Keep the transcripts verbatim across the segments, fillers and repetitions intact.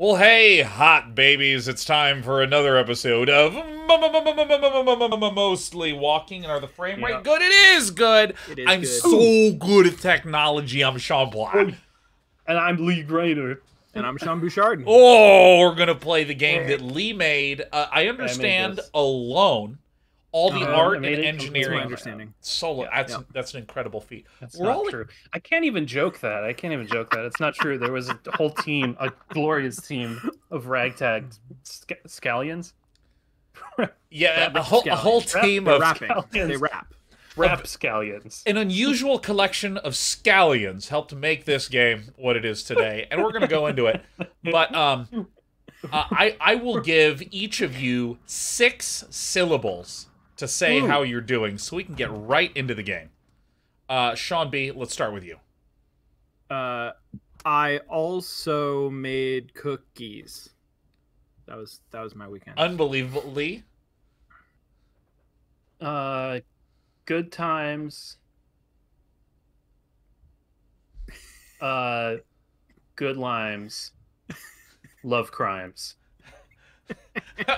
Well, hey, hot babies, it's time for another episode of Mostly Walking. And are the frame rate good? It is good. It is I'm good. so Ooh. good at technology. I'm Sean Black. Ooh. And I'm Lee Grader. And I'm Sean Bouchard. Oh, we're going to play the game that Lee made. Uh, I understand I alone all the uh, art and it. engineering. That's my understanding. Solo. Yeah, that's, yeah. that's an incredible feat. That's we're not all true. I can't even joke that. I can't even joke that. It's not true. There was a whole team, a glorious team of ragtag sc scallions. Yeah, a whole, scallions. a whole team They're of rapping. Scallions. They rap. Rap scallions. An unusual collection of scallions helped make this game what it is today, and we're going to go into it. But um, uh, I, I will give each of you six syllables to say Ooh. how you're doing so we can get right into the game. Uh, Sean B., let's start with you. Uh, I also made cookies. That was, that was my weekend. Unbelievably. Uh... Good times. Uh, good limes. Love crimes.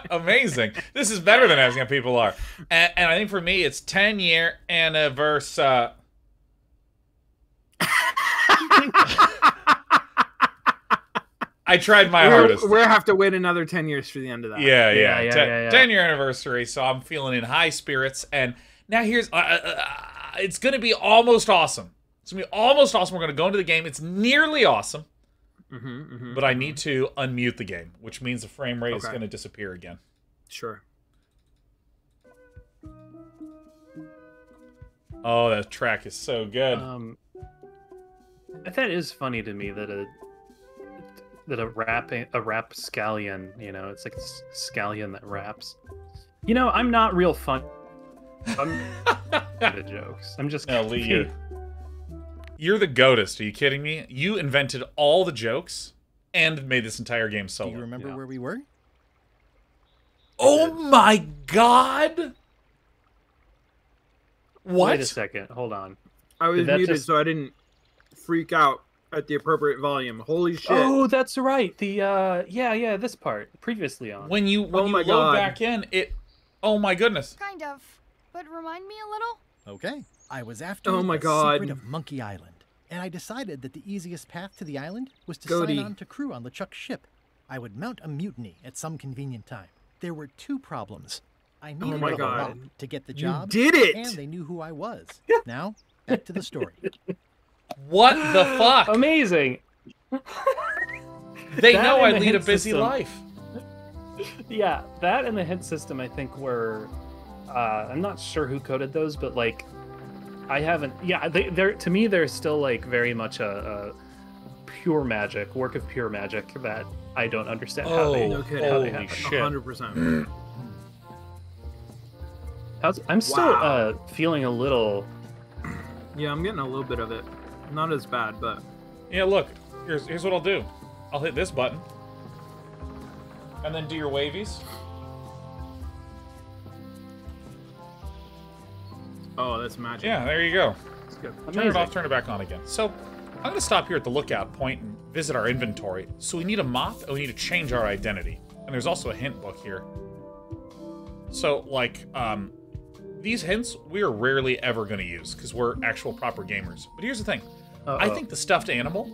Amazing. This is better than asking how people are. And, and I think for me, it's ten year anniversary. Uh... I tried my we're, hardest. We'll have to wait another ten years for the end of that. Yeah, yeah. yeah, yeah, ten, yeah, yeah. ten year anniversary. So I'm feeling in high spirits. And now here's, uh, uh, uh, it's going to be almost awesome. It's going to be almost awesome. We're going to go into the game. It's nearly awesome. Mm-hmm, mm-hmm, but I mm-hmm. need to unmute the game, which means the frame rate okay. is going to disappear again. Sure. Oh, that track is so good. Um, that is funny to me that a that a rap a rap scallion, you know, it's like a scallion that raps. You know, I'm not real fun. I'm the jokes. I'm just no, Lee, you're, you're the goatist. Are you kidding me? You invented all the jokes and made this entire game solo. Do you remember yeah. where we were? Oh my god! What? Wait a second. Hold on. I was muted, just... so I didn't freak out at the appropriate volume. Holy shit! Oh, that's right. The uh, yeah, yeah, this part previously on. When you when oh you load god. back in, it. Oh my goodness. Kind of. But remind me a little. Okay. I was after oh my the God. secret of Monkey Island, and I decided that the easiest path to the island was to Goody. sign on to crew on LeChuck's ship. I would mount a mutiny at some convenient time. There were two problems. I needed oh my God. to get the job, you did it! And they knew who I was. Now, back to the story. What the fuck? Amazing. They that know I lead a busy system. life. Yeah, that and the hint system, I think, were... Uh, I'm not sure who coded those, but like, I haven't. Yeah, they, they're to me they're still like very much a, a pure magic work of pure magic that I don't understand oh, how they. Okay. How Holy they shit! one hundred percent. How's, I'm still wow. uh, feeling a little. Yeah, I'm getting a little bit of it. Not as bad, but. Yeah, look. Here's here's what I'll do. I'll hit this button, and then do your wavies. Oh, that's magic. Yeah, there you go. That's good. Turn it off, turn it back on again. So, I'm going to stop here at the lookout point and visit our inventory. So we need a mop, and we need to change our identity. And there's also a hint book here. So, like, um, these hints we're rarely ever going to use, because we're actual proper gamers. But here's the thing. Uh-oh. I think the stuffed animal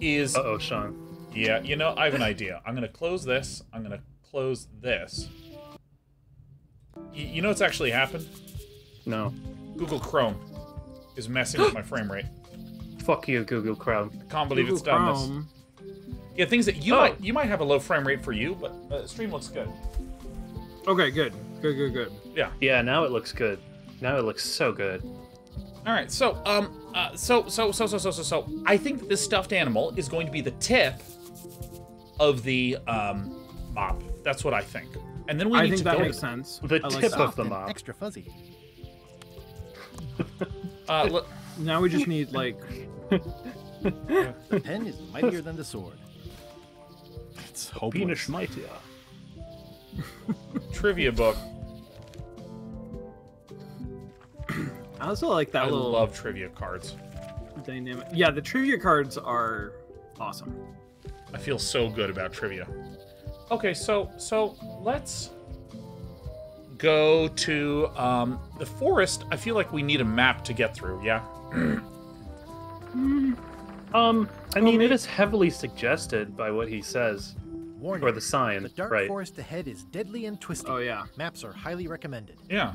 is... Uh-oh, Sean. Yeah, you know, I have an idea. I'm going to close this. I'm going to close this. You know what's actually happened? No. Google Chrome is messing with my frame rate. Fuck you, Google Chrome. I can't believe Google it's done Chrome. this. Yeah, things that you oh. might you might have a low frame rate for you, but the stream looks good. Okay, good. Good, good, good. Yeah. Yeah, now it looks good. Now it looks so good. All right, so um, uh, so so so so so so so I think that this stuffed animal is going to be the tip of the um mop. That's what I think. And then we I need think to that makes sense. The I tip like of the mop. Extra fuzzy. uh, now we just need like. The pen is mightier than the sword. It's hopeless. Penis mightier. Trivia book. I also like that I little. I love trivia cards. Dynamic. Yeah, the trivia cards are Awesome. I feel so good about trivia. Okay, so so let's go to um, the forest. I feel like we need a map to get through. Yeah. mm, um, I mean, it is heavily suggested by what he says. Warning, or the sign. The dark right. forest ahead is deadly and twisty. Oh yeah. Maps are highly recommended. Yeah.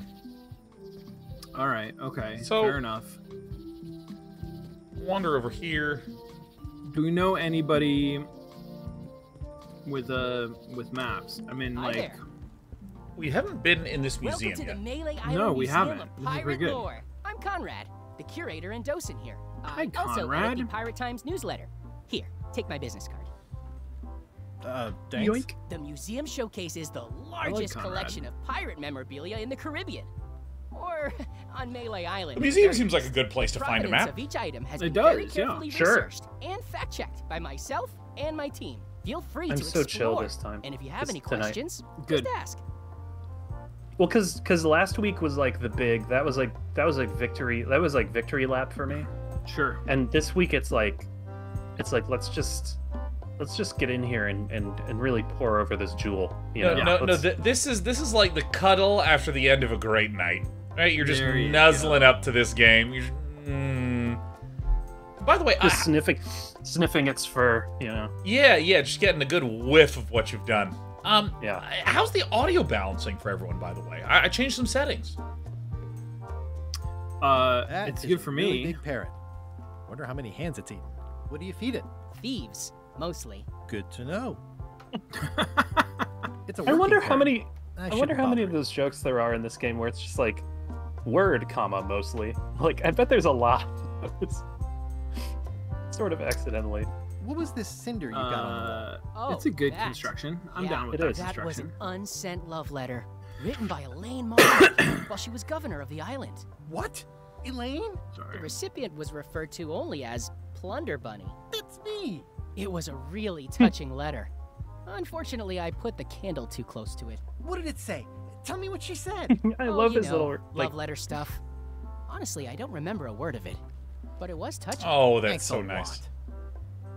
All right. Okay. So, fair enough. Wander over here. Do we know anybody with uh with maps? I mean, Hi like there. we haven't been in this museum Welcome to yet. The Melee Island no, we museum haven't. This is pretty good. Lore. I'm Conrad, the curator and docent here. Uh, Hi, Conrad. Also, the Pirate Times newsletter. Here, take my business card. Uh, thanks. Yoink. The museum showcases the largest like collection of pirate memorabilia in the Caribbean. Or on Melee Island. The museum seems like a good place to find a map. Of each item has it been does, very carefully yeah. researched sure. and fact-checked by myself and my team. Feel free I'm to so explore. I'm so chill this time. And if you have any tonight. questions, good. just ask. Well, cause cause last week was like the big that was like that was like victory that was like victory lap for me. Sure. And this week it's like it's like let's just let's just get in here and and, and really pour over this jewel. You no, know? no, let's... no. Th this is this is like the cuddle after the end of a great night. Right, you're just you nuzzling go. up to this game. You're just, mm. By the way, just I, sniffing, sniffing its fur, you know. Yeah, yeah, just getting a good whiff of what you've done. Um, yeah. How's the audio balancing for everyone? By the way, I, I changed some settings. Uh, that it's good for me. Really big parrot. Wonder how many hands it's eaten. What do you feed it? Thieves, mostly. Good to know. It's a I wonder parrot. how many. I, I wonder how many it. of those jokes there are in this game where it's just like. Word, comma, mostly. Like, I bet there's a lot. Sort of accidentally. What was this cinder you got uh, on the wall? Oh, it's a good that. construction. I'm yeah, down with that construction. That was an unsent love letter written by Elaine Marley while she was governor of the island. What? Elaine? Sorry. The recipient was referred to only as Plunder Bunny. That's me! It was a really touching letter. Unfortunately, I put the candle too close to it. What did it say? Tell me what she said. I oh, love his know, little like, love letter stuff. Honestly, I don't remember a word of it, but it was touching. Oh, that's Thanks so nice.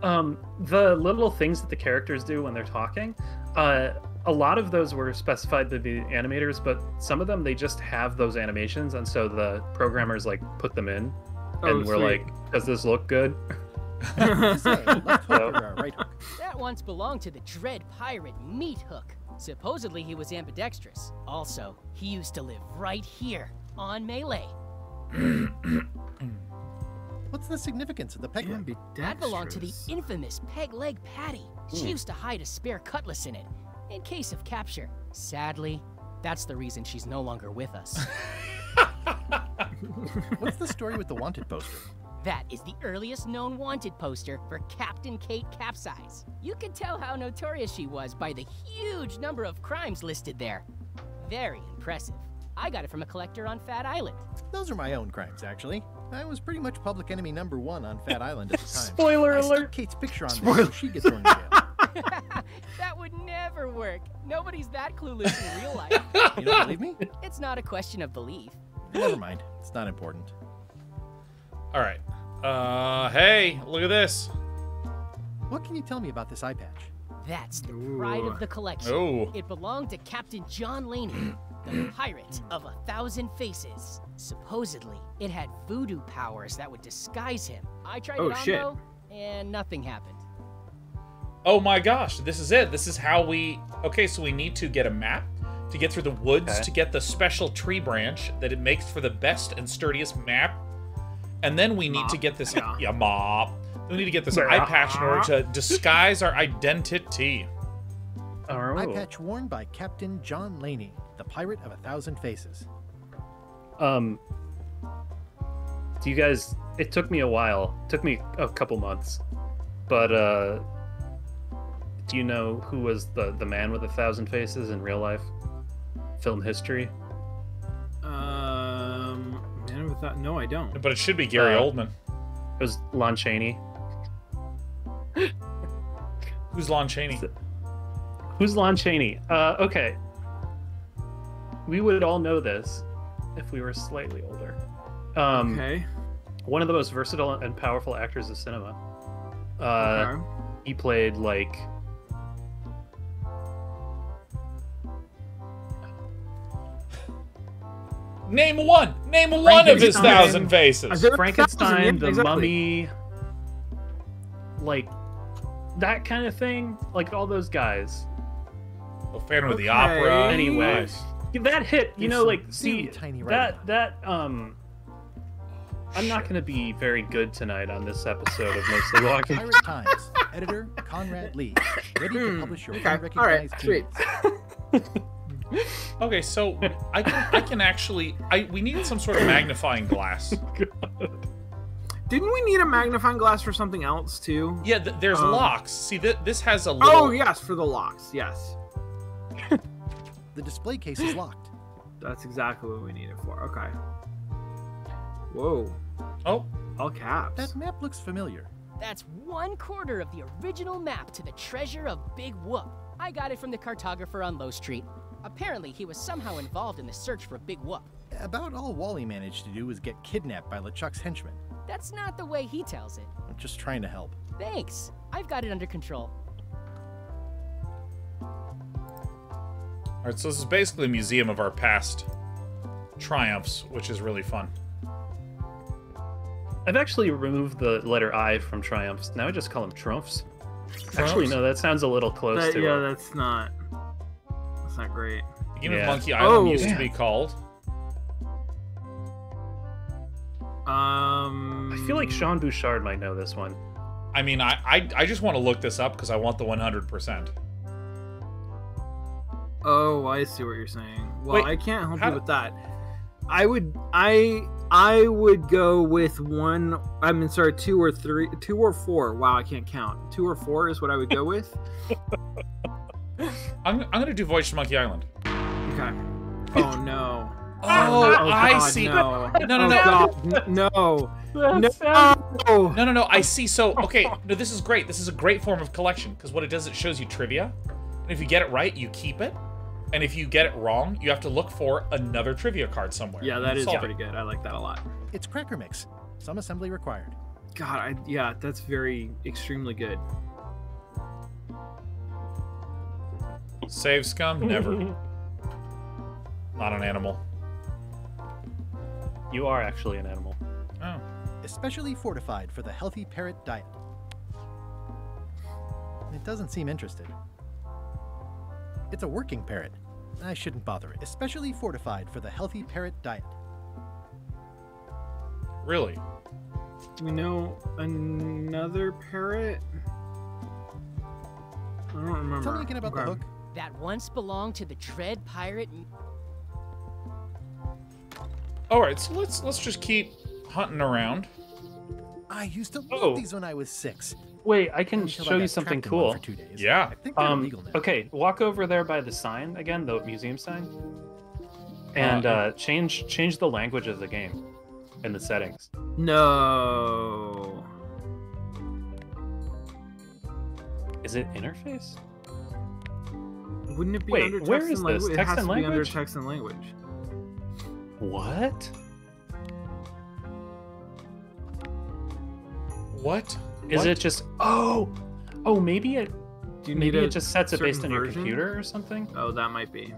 Lot. Um, the little things that the characters do when they're talking, uh, a lot of those were specified by the animators, but some of them they just have those animations, and so the programmers like put them in, oh, and we're sweet. like, does this look good? That once belonged to the dread pirate Meat Hook. Supposedly he was ambidextrous. Also, he used to live right here on Melee. What's the significance of the peg leg? That belonged to the infamous peg leg Patty. She Ooh. used to hide a spare cutlass in it, in case of capture. Sadly, that's the reason she's no longer with us. What's the story with the wanted poster? That is the earliest known wanted poster for Captain Kate Capsize. You can tell how notorious she was by the huge number of crimes listed there. Very impressive. I got it from a collector on Fat Island. Those are my own crimes, actually. I was pretty much public enemy number one on Fat Island at the time. Spoiler I alert! Kate's picture on Spoiler. This, so she gets thrown in jail. That would never work. Nobody's that clueless in real life. You don't believe me? It's not a question of belief. Never mind. It's not important. All right. Uh, hey, look at this. What can you tell me about this eye patch? That's the Ooh. pride of the collection. Ooh. It belonged to Captain John Laney, the pirate of a thousand faces. Supposedly, it had voodoo powers that would disguise him. I tried oh, it on, shit. though, and nothing happened. Oh my gosh, this is it. This is how we... Okay, so we need to get a map to get through the woods, okay. to get the special tree branch that it makes for the best and sturdiest map. And then we need mop. to get this yeah. yeah mop. We need to get this yeah. eye patch in order to disguise our identity. Oh. Eye patch worn by Captain John Laney, the pirate of a thousand faces. Um Do you guys it took me a while. It took me a couple months. But uh do you know who was the the man with a thousand faces in real life? Film history? Thought, no, I don't. But it should be Gary uh, Oldman. It was Lon Chaney. Who's Lon Chaney? Who's Lon Chaney? Uh, okay. We would all know this if we were slightly older. Um, okay. One of the most versatile and powerful actors of cinema. Uh, okay. he played like name one name one of his thousand faces. Frankenstein, the Mummy, like that kind of thing, like all those guys. A fan of the opera. Anyway, that hit, you know, like see that that um I'm not going to be very good tonight on this episode of Mostly Walking. Irish Times, editor Conrad Lee, ready to publish your unrecognized tweets. Okay, so I can I can actually I we need some sort of magnifying glass. God. Didn't we need a magnifying glass for something else too? Yeah, th there's um, locks. See, th this has a little... Oh yes, for the locks, yes. The display case is locked. That's exactly what we need it for. Okay. Whoa. Oh, all caps. That map looks familiar. That's one quarter of the original map to the treasure of Big Whoop. I got it from the cartographer on Low Street. Apparently, he was somehow involved in the search for Big Whoop. About all Wally managed to do was get kidnapped by LeChuck's henchmen. That's not the way he tells it. I'm just trying to help. Thanks. I've got it under control. All right, so this is basically a museum of our past triumphs, which is really fun. I've actually removed the letter I from triumphs. Now I just call them trumphs. Trumps? Actually, no, that sounds a little close that, to yeah, it. Yeah, that's not... That's not great. The game yeah. of Monkey Island oh, used yeah. to be called... Um, I feel like Sean Bouchard might know this one. I mean, I I, I just want to look this up because I want the one hundred percent. Oh, I see what you're saying. Well, Wait, I can't help you do... with that. I would... I... I would go with one. I mean, sorry, two or three, two or four. Wow, I can't count. Two or four is what I would go with. I'm, I'm gonna do Voyage to Monkey Island. Okay. Oh no. Oh, oh, oh I God, see. No, no, no, no, oh, no. No. No, no, no, no. I see. So, okay, no, this is great. This is a great form of collection because what it does, it shows you trivia, and if you get it right, you keep it. And if you get it wrong, you have to look for another trivia card somewhere. Yeah, that is pretty good. I like that a lot. It's cracker mix. Some assembly required. God, I, yeah, that's very extremely good. Save scum? Never. Not an animal. You are actually an animal. Oh. Especially fortified for the healthy parrot diet. It doesn't seem interested. It's a working parrot. I shouldn't bother, especially fortified for the healthy parrot diet. Really? Do we know another parrot? I don't remember. Tell me again about okay. the hook. That once belonged to the Dread Pirate. All right, so let's let's just keep hunting around. I used to love oh. these when I was six. Wait, I can Until show I you something cool. Yeah. I think um, now. Okay, walk over there by the sign again, the museum sign, and uh, uh, change change the language of the game and the settings. No. Is it interface? Wouldn't it be Wait, under text where is and this? Language? Text it has and to language? Be under text and language. What? What? Is what? It just oh oh maybe it Do you maybe need it just sets it based on your version? Computer or something? Oh, that might be.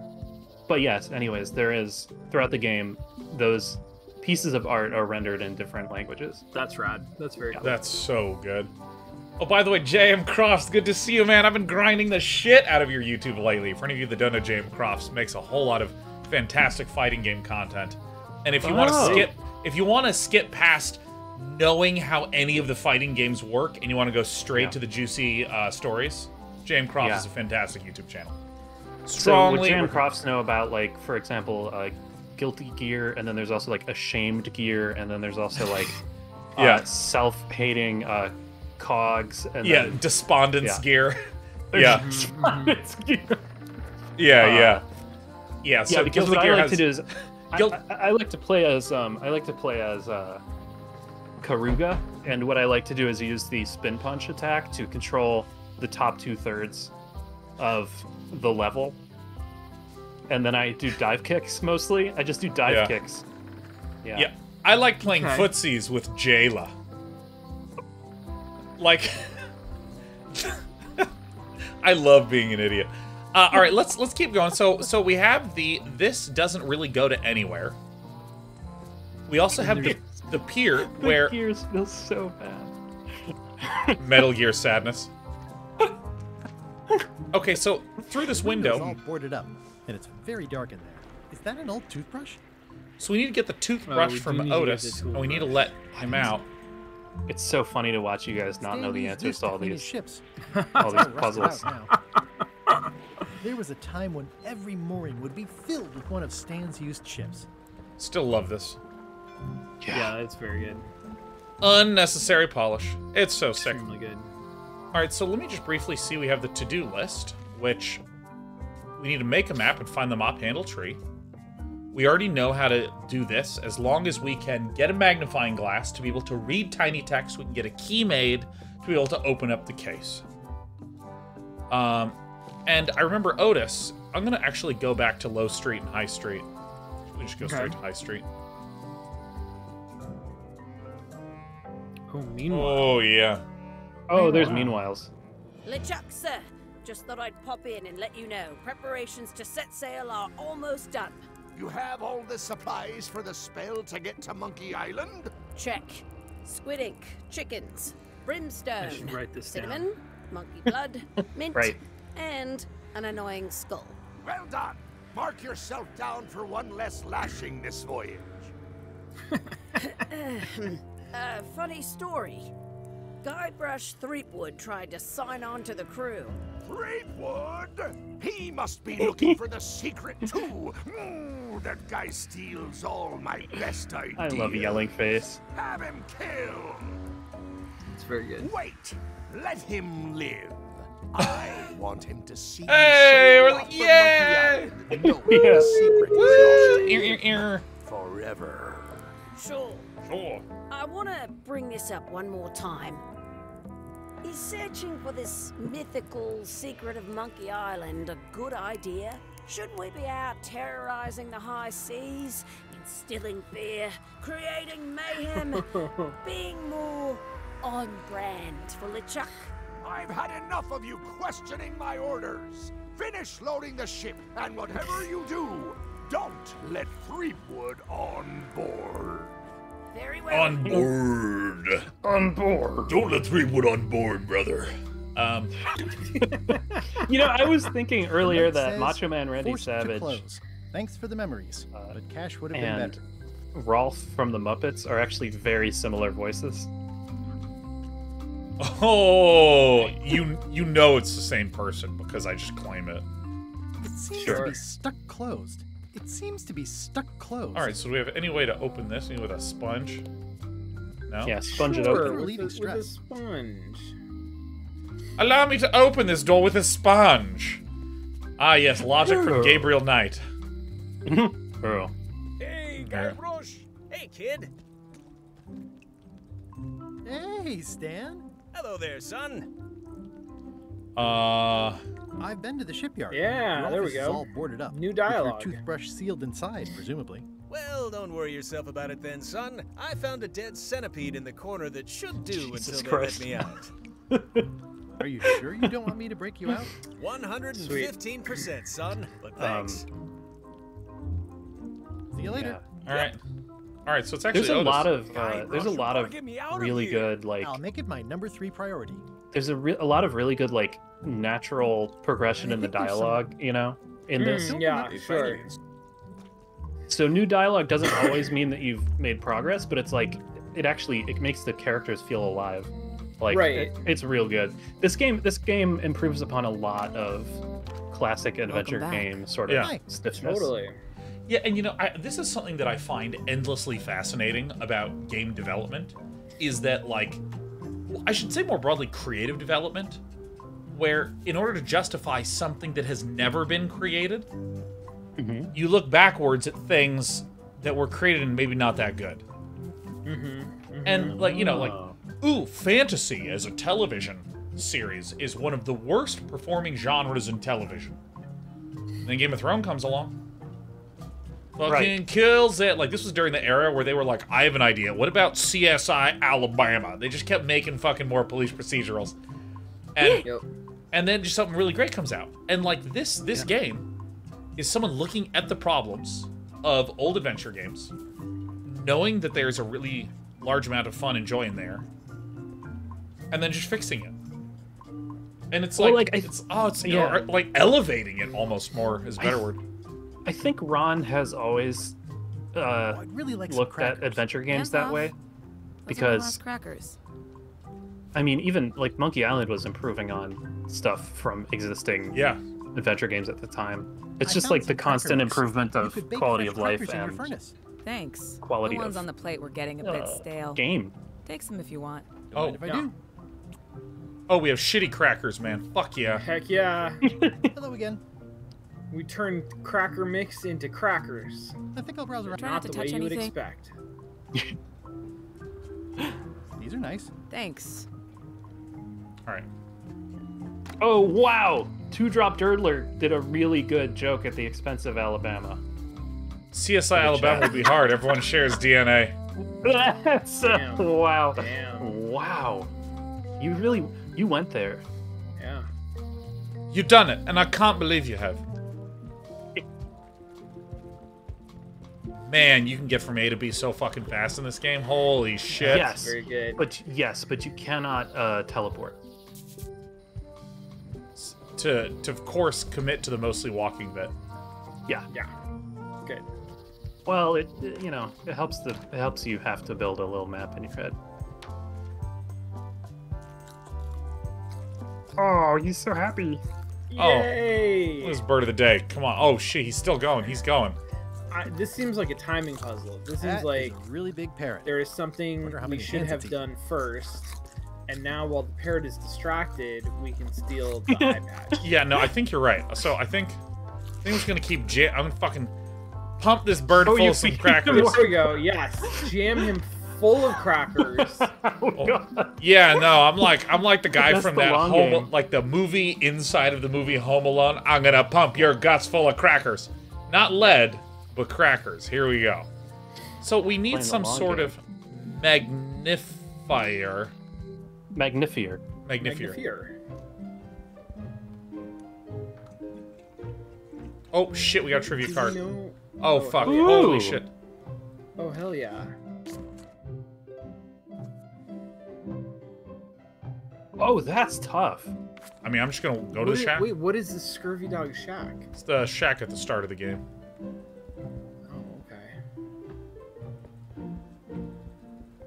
But yes, anyways, there is throughout the game those pieces of art are rendered in different languages. That's rad. That's very yeah. cool. That's so good. Oh, by the way, J M Crofts, good to see you, man. I've been grinding the shit out of your YouTube lately. For any of you that don't know, J M Crofts makes a whole lot of fantastic fighting game content. And if you oh. want to skip if you want to skip past knowing how any of the fighting games work and you want to go straight yeah. to the juicy uh, stories, J M Crofts yeah. is a fantastic YouTube channel. Strongly so what J M Crofts know about, like, for example, uh, Guilty Gear, and then there's also, like, Ashamed Gear, and then there's also, like, uh, yeah. self-hating uh, cogs. And yeah, then, Despondence yeah. Gear. yeah. Despondence Gear. Yeah, uh, yeah. Yeah, so yeah, because Guilty what Gear I like has... to do is... I, I, I like to play as... Um, I like to play as... Uh, Karuga, and what I like to do is use the spin punch attack to control the top two thirds of the level, and then I do dive kicks mostly. I just do dive yeah. kicks. Yeah. yeah, I like playing okay. footsies with Jayla. Like, I love being an idiot. Uh, all right, let's let's keep going. So so we have the this doesn't really go to anywhere. We also have the the pier where the pier smells so bad. Metal Gear sadness. Okay, so through this window, all boarded up, and it's very dark in there. Is that an old toothbrush? So we need to get the toothbrush oh, from Otis, and we need to let him out. It's so funny to watch you guys not know the answers to all these ships, all these puzzles. There was a time when every mooring would be filled with one of Stan's used ships. Still love this. Yeah, yeah it's very good. Unnecessary polish. It's so sick. Extremely good. All right, so let me just briefly see. We have the to-do list, which we need to make a map and find the mop handle tree. We already know how to do this. As long as we can get a magnifying glass to be able to read tiny text, we can get a key made to be able to open up the case. Um, and I remember Otis. I'm gonna actually go back to Low Street and High Street. We just go okay. straight to High Street. Oh, meanwhile. Oh yeah. Oh, there's meanwhiles. LeChuck, sir. Just thought I'd pop in and let you know. Preparations to set sail are almost done. You have all the supplies for the spell to get to Monkey Island? Check. Squid ink, chickens, brimstone, I should write this cinnamon, down. Monkey blood, mint, right. and an annoying skull. Well done. Mark yourself down for one less lashing this voyage. uh, funny story. Guybrush Threepwood tried to sign on to the crew. Threepwood? He must be looking for the secret, too. Mm, that guy steals all my best ideas. I love a yelling face. Have him killed. It's very good. Wait, let him live. I want him to see. Hey, we're like, yeah. No, yeah. Secret is lost forever. Sure. Sure. I want to bring this up one more time. Is searching for this mythical secret of Monkey Island a good idea? Shouldn't we be out terrorizing the high seas, instilling fear, creating mayhem, being more on brand for LeChuck? I've had enough of you questioning my orders. Finish loading the ship, and whatever you do, don't let Threepwood on board. Very well. On board. On board. Don't let Threepwood on board, brother. Um. You know, I was thinking earlier that says, Macho Man Randy Savage. Thanks for the memories. Uh, but Cash would have been better. And Rolf from the Muppets are actually very similar voices. Oh, you you know it's the same person because I just claim it. It seems sure. to be stuck closed. It seems to be stuck closed. All right, so do we have any way to open this? Any with a sponge? No? Yeah, sponge sure, it open. With, with, with a sponge. Allow me to open this door with a sponge. Ah, yes, logic from Gabriel Knight. Girl. Hey, Guybrush. Hey, kid. Hey, Stan. Hello there, son. Uh... I've been to the shipyard. Yeah, Your there we go. All boarded up. New dialogue. With your toothbrush sealed inside, presumably. Well, don't worry yourself about it then, son. I found a dead centipede in the corner that should do Jesus until Christ. They let me out. Are you sure you don't want me to break you out? one hundred fifteen percent, son. But thanks. Um, See you later. Yeah. All right. Yep. All right. So it's actually there's a Otis. lot of uh, there's a lot of really good like. I'll make it my number three priority. There's a, re a lot of really good like natural progression in the dialogue, you know, in mm, this. Yeah, sure. So new dialogue doesn't always mean that you've made progress, but it's like it actually it makes the characters feel alive. Like right. it, it's real good. This game this game improves upon a lot of classic adventure game sort of yeah. stiffness. Totally. Yeah, and you know, I, this is something that I find endlessly fascinating about game development, is that like. I should say more broadly creative development, where in order to justify something that has never been created, mm-hmm. you look backwards at things that were created and maybe not that good. Mm-hmm. Mm-hmm. And like, you know, like, ooh, fantasy as a television series is one of the worst performing genres in television. And then Game of Thrones comes along. Fucking right. kills it. Like, this was during the era where they were like, I have an idea. What about C S I Alabama? They just kept making fucking more police procedurals. And yep. and then just something really great comes out. And like this, this yeah. game is someone looking at the problems of old adventure games, knowing that there's a really large amount of fun and joy in there, and then just fixing it. And it's well, like, like it's oh, it's you yeah. know, like elevating it almost more is a better I, word. I think Ron has always uh, oh, really looked at adventure games that way, because crackers. I mean, even like Monkey Island was improving on stuff from existing yeah. adventure games at the time. It's I just like the constant improvement of quality of life and thanks. Quality the ones of on the plate were getting a uh, bit stale. Game. Take some if you want. Oh, if I yeah. do. Oh, we have shitty crackers, man. Fuck yeah. Heck yeah. Hello again. We turned cracker mix into crackers. I think I'll browse around. Not to the touch way anything. You would expect. These are nice. Thanks. All right. Oh, wow. Two Drop Dirtler did a really good joke at the expense of Alabama. C S I Alabama would be hard. Everyone shares D N A. That's damn. A, wow. Damn. Wow. You really... You went there. Yeah. You done it, and I can't believe you have. Man, you can get from A to B so fucking fast in this game. Holy shit. Yes, very good. But, yes, but you cannot uh, teleport. To, to, of course, commit to the mostly walking bit. Yeah. Yeah. Good. Well, it, you know, it helps, the, it helps you have to build a little map in your head. Oh, he's so happy. Yay! Oh, this bird of the day. Come on. Oh, shit. He's still going. He's going. I, this seems like a timing puzzle. This that is like is a really big parrot. There is something we should have done first, and now while the parrot is distracted, we can steal the iPad. Yeah, no, I think you're right. So I think I think we're gonna keep jam. I'm gonna fucking pump this bird oh, full of some crackers. There we go. Yes, jam him full of crackers. Oh, yeah, no, I'm like I'm like the guy That's from the that home, game. Like the movie inside of the movie Home Alone. I'm gonna pump your guts full of crackers, not lead. But crackers, here we go. So we need some sort game. Of magnifier. Magnifier. Magnifier. Magnifier. Oh shit, we got a trivia card. Know... Oh, oh fuck, ooh. Holy shit. Oh hell yeah. Oh, that's tough. I mean, I'm just gonna go what to the is, shack. Wait, what is the Scurvy Dog Shack? It's the shack at the start of the game.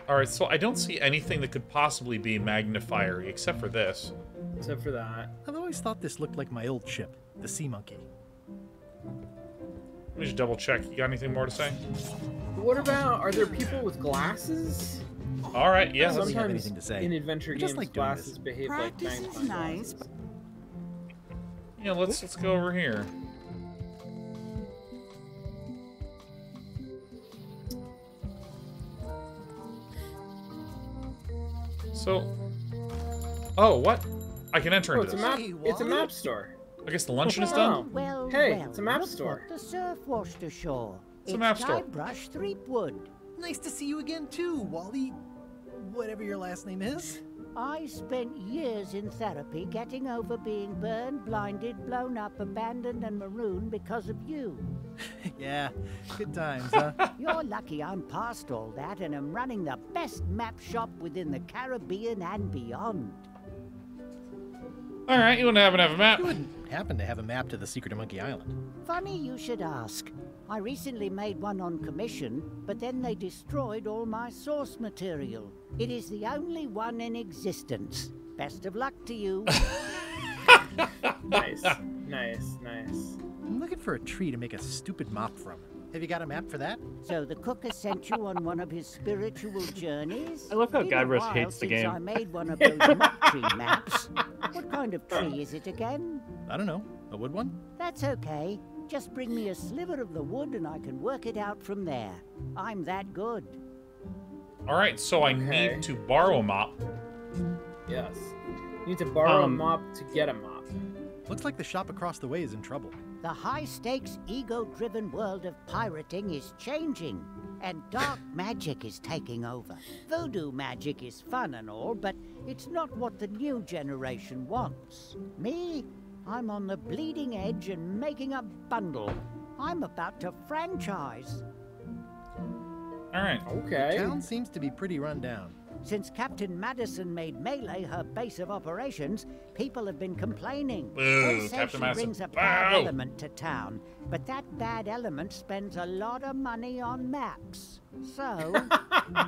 All right, so I don't see anything that could possibly be magnifier except for this. Except for that. I've always thought this looked like my old ship, the Sea Monkey. Let me just double check. You got anything more to say? What about, are there people with glasses? All right, yeah. I don't really have anything to say. In adventure games, like glasses behave practice like magnifying nice. Glasses. Yeah, let's, let's go over here. So, oh, what? I can enter oh, into it's this. A map, it's a map store. I guess the luncheon well, is done? Well, hey, well, it's a map store. The surf washed ashore. It's, it's a map store. Guybrush Threepwood. Nice to see you again too, Wally. Whatever your last name is. I spent years in therapy getting over being burned, blinded, blown up, abandoned, and marooned because of you. Yeah, good times, huh? You're lucky I'm past all that and I'm running the best map shop within the Caribbean and beyond. All right, you wouldn't happen to have a map? You wouldn't happen to have a map to the secret of Monkey Island. Funny you should ask. I recently made one on commission, but then they destroyed all my source material. It is the only one in existence. Best of luck to you. Nice, nice, nice. I'm looking for a tree to make a stupid mop from. Have you got a map for that? So the cook has sent you on one of his spiritual journeys. I love how Guybrush hates the game. I made one of those mop tree maps. What kind of tree is it again? I don't know. A wood one? That's okay. Just bring me a sliver of the wood and I can work it out from there. I'm that good. Alright, so I okay. need to borrow a mop. Yes. You need to borrow um, a mop to get a mop. Looks like the shop across the way is in trouble. The high-stakes, ego-driven world of pirating is changing. and dark magic is taking over. Voodoo magic is fun and all, but it's not what the new generation wants. Me? I'm on the bleeding edge and making a bundle. I'm about to franchise. All right. Okay. The town seems to be pretty run down. Since Captain Madison made Melee her base of operations, people have been complaining. Boo, Captain Madison brings a bad element to town, but that bad element spends a lot of money on maps. So,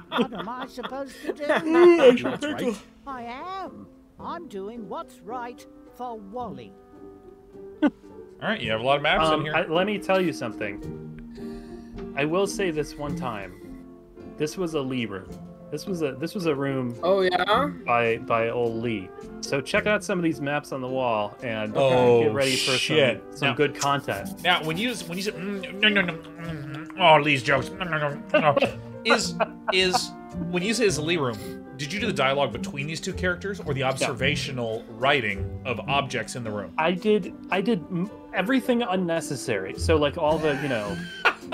what am I supposed to do? I, do what's right. I am. I'm doing what's right for Wally. All right, you have a lot of maps um, in here. I, let me tell you something. I will say this one time. This was a lever. This was a this was a room. Oh yeah. By by old Lee. So check out some of these maps on the wall and oh, get ready for shit. some, some now, good content. Now when you when you said mm, no no no mm, oh Lee's jokes no no no is is when you say it's a Lee room, did you do the dialogue between these two characters or the observational yeah. writing of objects in the room? I did I did everything unnecessary. So like all the you know.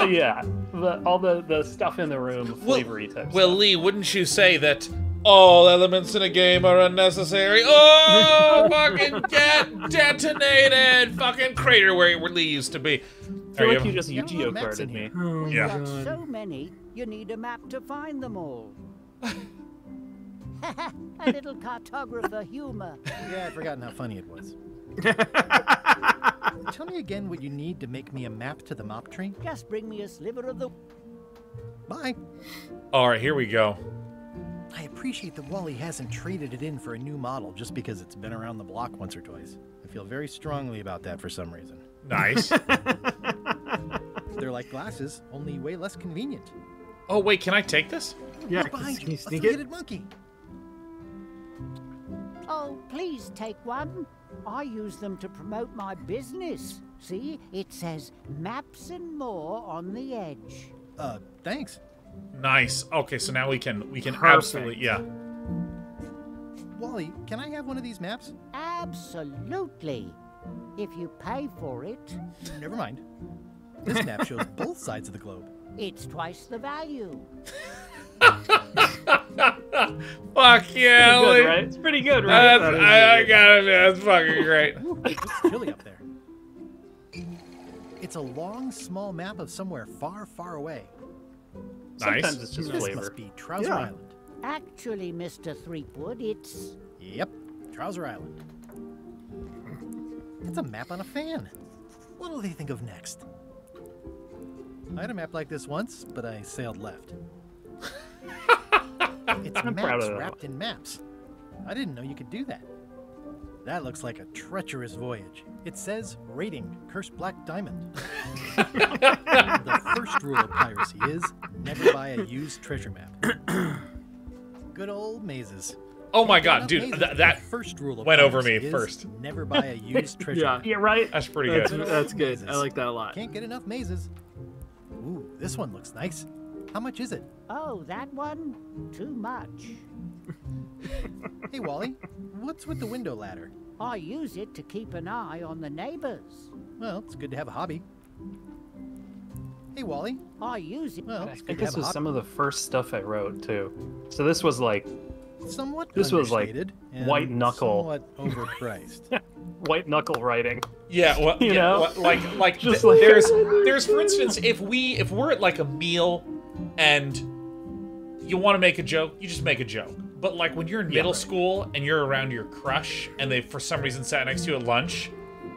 yeah, the, all the, the stuff in the room, flavory type. Well, Lee, wouldn't you say that all elements in a game are unnecessary? Oh, fucking de detonated, fucking crater where Lee used to be. I feel like you just Yu-Gi-Oh carded me. We've got so many, you need a map to find them all. A little cartographer humor. Yeah, I'd forgotten how funny it was. Tell me again what you need to make me a map to the mop tree. Just bring me a sliver of the... Bye. All right, here we go. I appreciate that Wally hasn't traded it in for a new model just because it's been around the block once or twice. I feel very strongly about that for some reason. Nice. They're like glasses, only way less convenient. Oh, wait, can I take this? Yeah, look behind you, a three-headed monkey. Oh, please take one. I use them to promote my business. See, it says maps and more on the edge. Uh, thanks. Nice. Okay, so now we can we can Perfect. absolutely yeah. Wally, can I have one of these maps? Absolutely. If you pay for it. Never mind. This map shows both sides of the globe. It's twice the value. Fuck yeah, Lee. Right? It's pretty good, right? That's, I, I got it, man. That's fucking great. It's chilly up there. It's a long, small map of somewhere far, far away. Nice. Sometimes it's just this flavor. Must be Trouser yeah. Island. Actually, Mister Threepwood, it's... Yep, Trouser Island. It's a map on a fan. What do they think of next? I had a map like this once, but I sailed left. It's I'm maps wrapped in maps. I didn't know you could do that. That looks like a treacherous voyage. It says rating Cursed Black Diamond. The first rule of piracy is never buy a used treasure map. Good old mazes. Oh my god, dude, that, that first rule of went over me is first. Never buy a used treasure yeah. map. Yeah, right? That's pretty that's, good. That's good. Mazes. I like that a lot. Can't get enough mazes. Ooh, this one looks nice. How much is it? Oh, that one? Too much. Hey, Wally, what's with the window ladder? I use it to keep an eye on the neighbors. Well, it's good to have a hobby. Hey, Wally. I use it. Well, it's I think this was some of the first stuff I wrote, too. So this was like... Somewhat This was like white knuckle. Somewhat overpriced. White knuckle writing. Yeah, well, you yeah, know? Well, like, like, Just th like there's, there's, for instance, if we, if we're at like a meal and you want to make a joke, you just make a joke. But like when you're in middle yeah, right. school and you're around your crush and they for some reason sat next to you at lunch,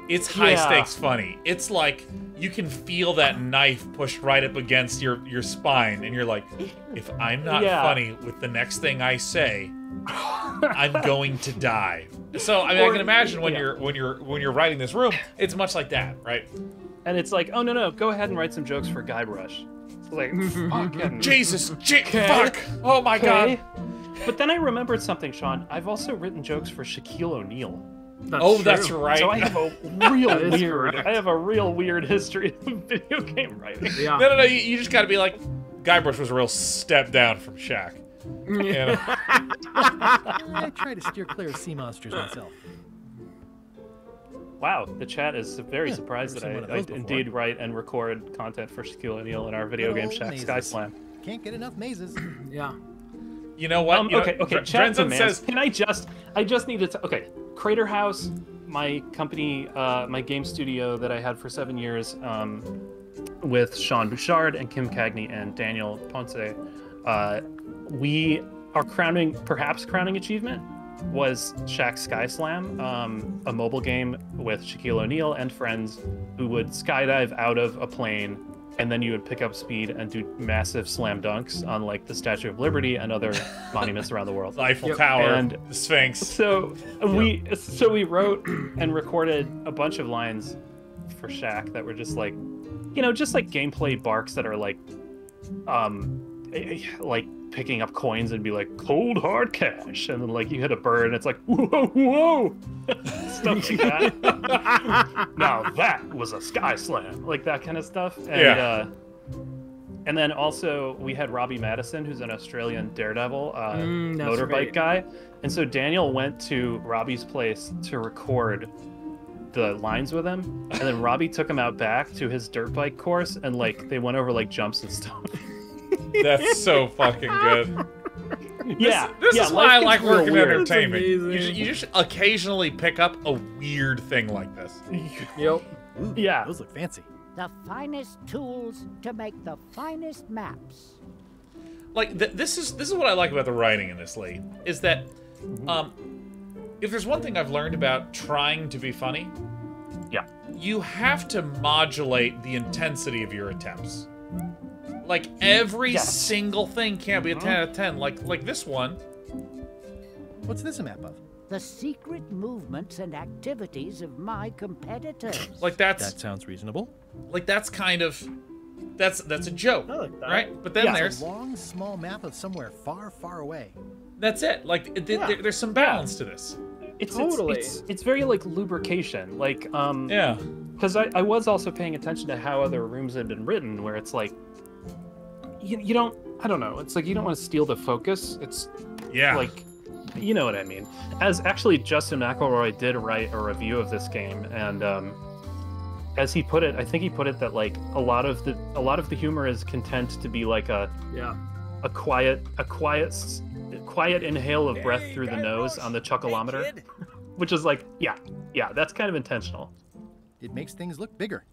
it's high yeah. stakes funny. It's like you can feel that knife pushed right up against your your spine and you're like, if I'm not yeah. funny with the next thing I say, I'm going to die. So I mean, or, I can imagine when yeah. you're when you're when you're writing this room, it's much like that, right? And it's like, oh no no, go ahead and write some jokes for Guybrush. Like, fucking Jesus, j okay. fuck! Oh my okay. god! But then I remembered something, Sean. I've also written jokes for Shaquille O'Neal. Oh, true. That's right. So I have a real weird. Correct. I have a real weird history of video game writing. Yeah. No, no, no. You, you just got to be like, Guybrush was a real step down from Shaq. You know? I try to steer clear of sea monsters myself. Wow, the chat is very yeah, surprised that I, I indeed write and record content for Shaquille O'Neal in our video Good game Shaq Sky Slam. Can't get enough mazes. Yeah. You know what? Um, you okay, know, okay. Chat says, can I just, I just need to, t okay. Crater House, my company, uh, my game studio that I had for seven years um, with Sean Bouchard and Kim Cagney and Daniel Ponce, uh, we, our crowning, perhaps crowning achievement was Shaq Sky Slam, um, a mobile game with Shaquille O'Neal and friends who would skydive out of a plane, and then you would pick up speed and do massive slam dunks on like the Statue of Liberty and other monuments around the world. Eiffel yep. Tower and the Sphinx. So yep. we so we wrote and recorded a bunch of lines for Shaq that were just like, you know, just like gameplay barks that are like, um, like picking up coins and be like cold hard cash, and then like you hit a bird and it's like whoa whoa stuff like that. Now that was a sky slam, like that kind of stuff. And yeah. uh and then also we had Robbie Madison, who's an Australian daredevil uh mm, motorbike great. guy, and so Daniel went to Robbie's place to record the lines with him, and then Robbie took him out back to his dirt bike course, and like they went over like jumps and stuff. That's so fucking good. Yeah. This, this yeah, is why I like working in entertainment. You just, you just occasionally pick up a weird thing like this. Yep. Ooh, yeah. Those look fancy. The finest tools to make the finest maps. Like th this is this is what I like about the writing in this league, is that um, if there's one thing I've learned about trying to be funny, yeah, you have to modulate the intensity of your attempts. Like every yes. single thing can't be a ten out of ten, like like this one. What's this a map of? The secret movements and activities of my competitors. Like that's that sounds reasonable. Like that's kind of that's that's a joke, like that. right? But then yeah. there's a long, small map of somewhere far, far away. That's it. Like it, yeah. there, there's some balance to this. It's totally. It's, it's, it's very like lubrication. Like um. Yeah. Because I I was also paying attention to how other rooms had been written, where it's like. You, you don't, I don't know, it's like you don't want to steal the focus. It's yeah. like, you know what I mean. As actually Justin McElroy did write a review of this game, and um, as he put it, I think he put it that like a lot of the a lot of the humor is content to be like a yeah. a quiet a quiet quiet inhale of breath hey, through the nose on the chuckleometer, hey, which is like yeah yeah that's kind of intentional. It makes things look bigger.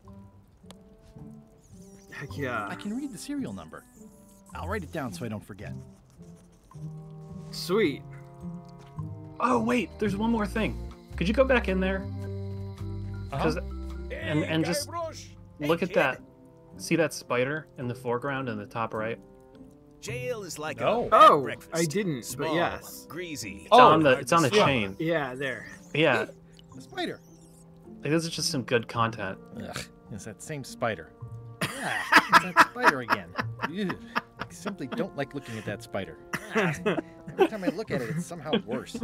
Heck yeah. I can read the serial number. I'll write it down so I don't forget. Sweet. Oh wait, there's one more thing. Could you go back in there? Because uh -huh. and and just look at that. See that spider in the foreground in the top right? Jail is like no. a oh, breakfast. I didn't, Small, but yes, greasy. It's oh, on the it's on the yeah. chain. Yeah, there. Yeah. The spider. Like, this is just some good content. Ugh, it's that same spider. Yeah, it's that spider again. Ew. I simply don't like looking at that spider. Every time I look at it, it's somehow worse.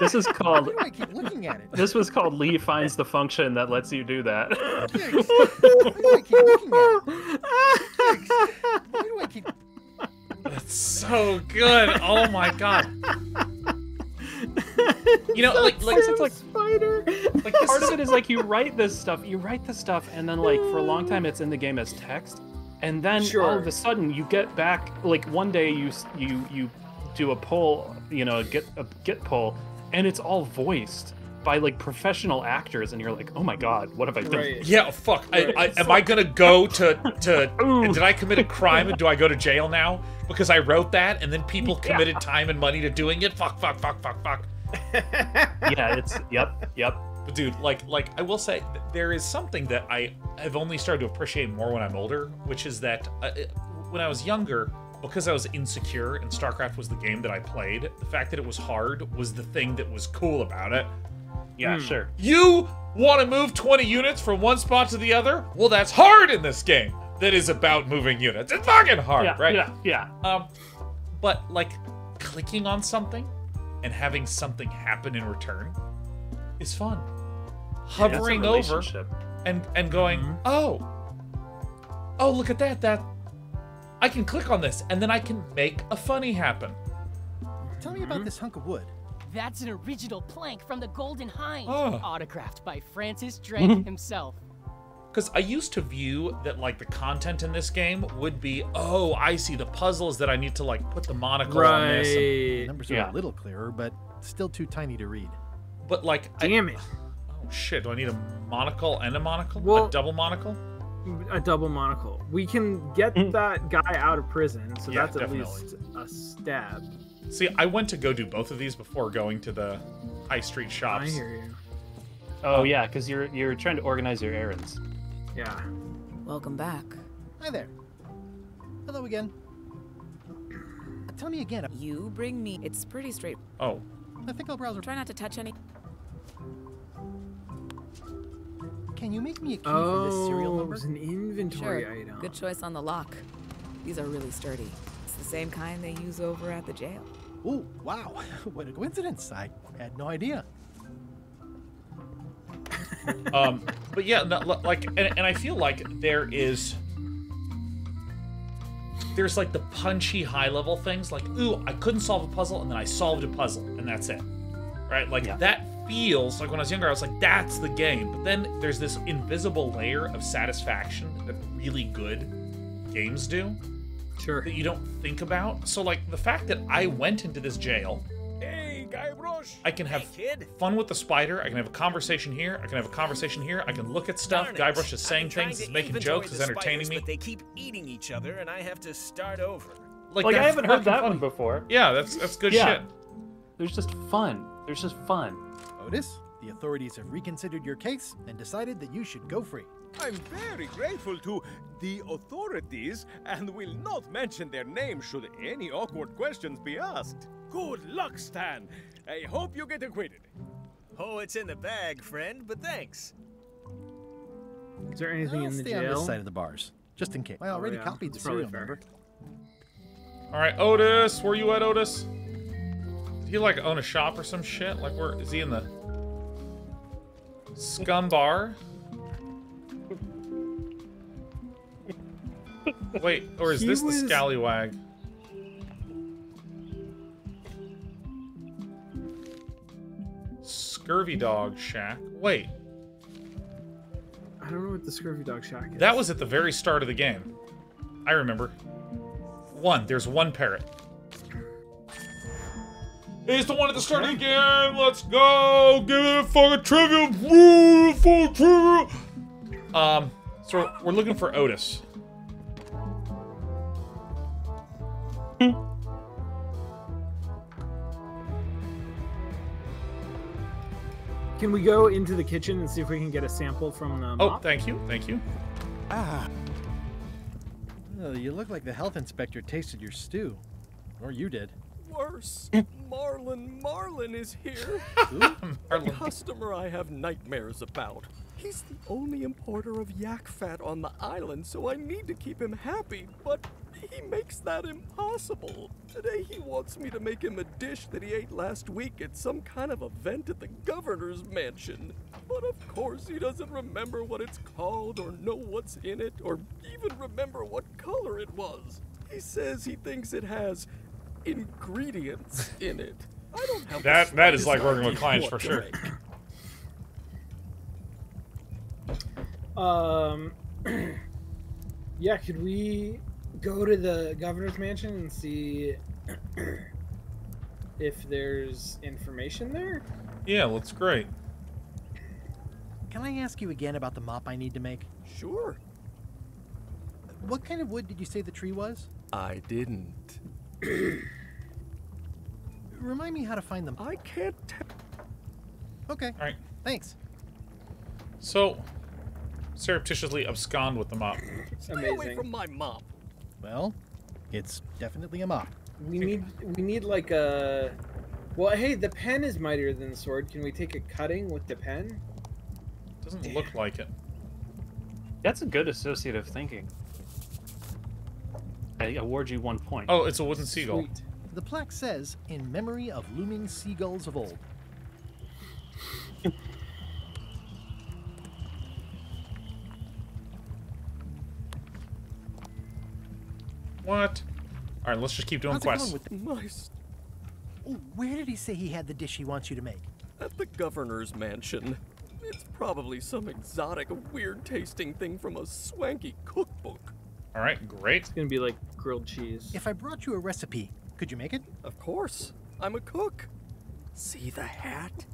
This is called. Why do I keep looking at it? This was called Lee finds the function that lets you do that. Why do I keep looking at it? Why do I keep? That's so good. Oh my god. You know, like, like it's like spider. Like part of it is like you write this stuff, you write this stuff, and then like for a long time it's in the game as text, and then sure. all of a sudden you get back. Like one day you you you do a poll, you know, get a get poll, and it's all voiced by like professional actors, and you're like, oh my god, what have I done? Right. Yeah, fuck. Right. I, I, am I gonna go to to? Did I commit a crime and do I go to jail now because I wrote that and then people yeah. committed time and money to doing it? Fuck, fuck, fuck, fuck, fuck. Yeah, it's yep, yep. But dude, like, like I will say, there is something that I have only started to appreciate more when I'm older, which is that uh, when I was younger, because I was insecure and StarCraft was the game that I played, the fact that it was hard was the thing that was cool about it. Yeah, hmm. sure. You want to move twenty units from one spot to the other? Well, that's hard in this game. That is about moving units. It's fucking hard, yeah, right? Yeah, yeah. Um, but like clicking on something and having something happen in return is fun. Hovering yeah, over and and going, mm-hmm. oh, oh, look at that! That I can click on this and then I can make a funny happen. Tell me about mm-hmm. this hunk of wood. That's an original plank from the Golden Hind, oh. autographed by Francis Drake himself. Because I used to view that, like, the content in this game would be, oh, I see the puzzles that I need to, like, put the monocle right. on this. And, the numbers yeah. are a little clearer, but still too tiny to read. But, like... Damn I, it. Oh, shit. Do I need a monocle and a monocle? Well, a double monocle? A double monocle. We can get mm. that guy out of prison, so yeah, that's at definitely. least a stab. See, I went to go do both of these before going to the high street shops. I hear you. Oh, um, yeah, because you're, you're trying to organize your errands. Yeah. Welcome back. Hi there. Hello again. Tell me again. You bring me. It's pretty straight. Oh. I think I'll browse. Try not to touch any. Can you make me a key oh, for this serial number? It's an inventory sure. item. Good choice on the lock. These are really sturdy. It's the same kind they use over at the jail. Oh, wow. What a coincidence. I had no idea. um, but yeah, no, like, and, and I feel like there is, there's like the punchy high level things, like, ooh, I couldn't solve a puzzle, and then I solved a puzzle, and that's it, right? Like yeah. that feels like when I was younger, I was like, that's the game. But then there's this invisible layer of satisfaction that really good games do, sure, that you don't think about. So like the fact that I went into this jail. I can have hey, fun with the spider. I can have a conversation here. I can have a conversation here. I can look at stuff. Guybrush is saying things. He's making jokes. He's entertaining me. But they keep eating each other, and I have to start over. Like, like I haven't heard that one before. Yeah, that's that's good yeah. shit. There's just fun. There's just fun. Otis, the authorities have reconsidered your case and decided that you should go free. I'm very grateful to the authorities and will not mention their name should any awkward questions be asked. Good luck, Stan. I hope you get acquitted. Oh, it's in the bag, friend, but thanks. Is there anything I'll in the stay jail? on this side of the bars, just in case. I already oh, yeah. copied the serial number. All right, Otis, where you at, Otis? Did he, like, own a shop or some shit? Like, where is he in the scum bar? Wait, or is he this was... the scallywag? Scurvy Dog Shack. Wait. I don't know what the Scurvy Dog Shack is. That was at the very start of the game. I remember. One. There's one parrot. It's the one at the start of the game. Let's go. Give it a fucking trivia. Woo, fucking trivia. Um, so we're looking for Otis. Can we go into the kitchen and see if we can get a sample from the Oh, mop? thank you, thank you. Ah. Oh, you look like the health inspector tasted your stew. Or you did. Worse. Marlin Marlin is here. A customer I have nightmares about. He's the only importer of yak fat on the island, so I need to keep him happy, but he makes that impossible. Today he wants me to make him a dish that he ate last week at some kind of event at the governor's mansion. But of course he doesn't remember what it's called or know what's in it or even remember what color it was. He says he thinks it has ingredients in it. I don't have That that is like working with clients for sure. Um Yeah, could we go to the governor's mansion and see if there's information there? Yeah, looks great. Can I ask you again about the mop I need to make? Sure. What kind of wood did you say the tree was? I didn't. Remind me how to find them. I can't tell. Okay. All right. Thanks. So, surreptitiously abscond with the mop. Stay Amazing. away from my mop. Well, it's definitely a mop. We need, we need like a... Well, hey, the pen is mightier than the sword. Can we take a cutting with the pen? Doesn't Damn. look like it. That's a good associative thinking. I award you one point. Oh, it's a wooden seagull. Sweet. The plaque says, in memory of looming seagulls of old. What? All right, let's just keep doing How's quests. With nice. Where did he say he had the dish he wants you to make? At the governor's mansion. It's probably some exotic, weird-tasting thing from a swanky cookbook. All right, great. It's gonna be like grilled cheese. If I brought you a recipe, could you make it? Of course. I'm a cook. See the hat?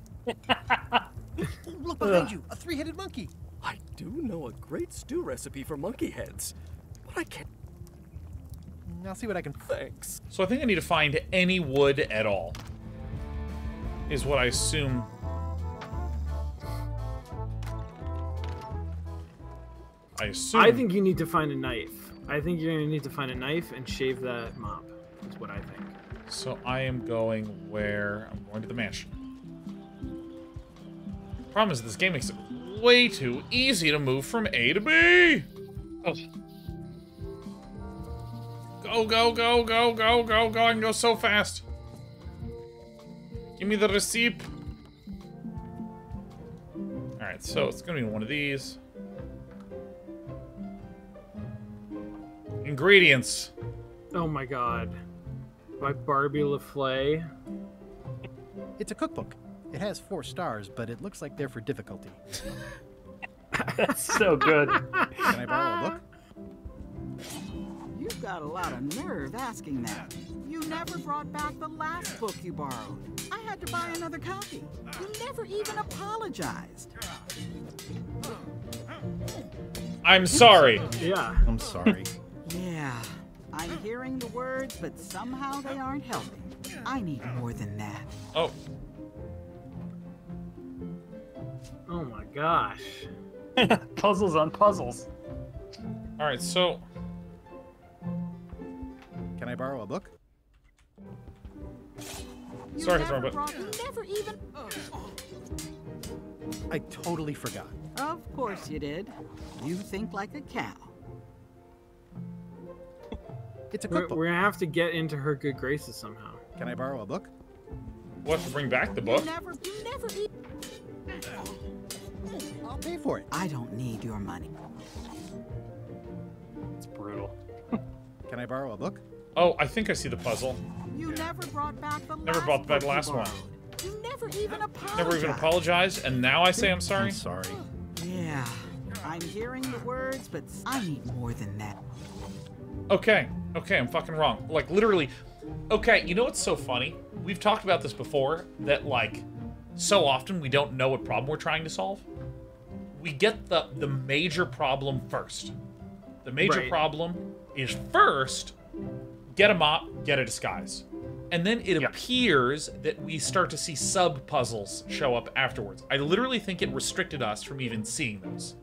Look behind Ugh. you, a three-headed monkey. I do know a great stew recipe for monkey heads, but I can't. I'll see what I can. Thanks. So I think I need to find any wood at all, is what I assume. I assume. I think you need to find a knife. I think you're gonna need to find a knife and shave that mop. That's what I think. So I am going where? I'm going to the mansion. Problem is, this game makes it way too easy to move from A to B. Oh. Go, go, go, go, go, go, go. I can go so fast. Give me the receipt. Alright, so it's going to be one of these. Ingredients. Oh my god. By Barbie LaFley. It's a cookbook. It has four stars, but it looks like they're for difficulty. That's so good. Can I borrow a book? You've got a lot of nerve asking that. You never brought back the last book you borrowed. I had to buy another copy. You never even apologized. I'm sorry. Yeah. I'm sorry. Yeah. I'm hearing the words, but somehow they aren't helping. I need more than that. Oh. Oh my gosh. Puzzles on puzzles. All right, so. Can I borrow a book? You Sorry, never I brought, you never even. I totally forgot. Of course you did. You think like a cow. It's a cookbook. We're, we're gonna have to get into her good graces somehow. Can I borrow a book? We'll have to bring back the book. You never, you never eat. I'll pay for it. I don't need your money. It's brutal. Can I borrow a book? Oh, I think I see the puzzle. You never brought back the never last, brought back last one. You never even apologized. Never even apologized, and now I say I'm sorry. I'm sorry. Yeah, I'm hearing the words, but I need more than that. Okay, okay, I'm fucking wrong. Like literally. Okay, you know what's so funny? We've talked about this before. That like. So often we don't know what problem we're trying to solve. We get the the major problem first. The major right. problem is first, get a mop, get a disguise. And then it yep. appears that we start to see sub-puzzles show up afterwards. I literally think it restricted us from even seeing those.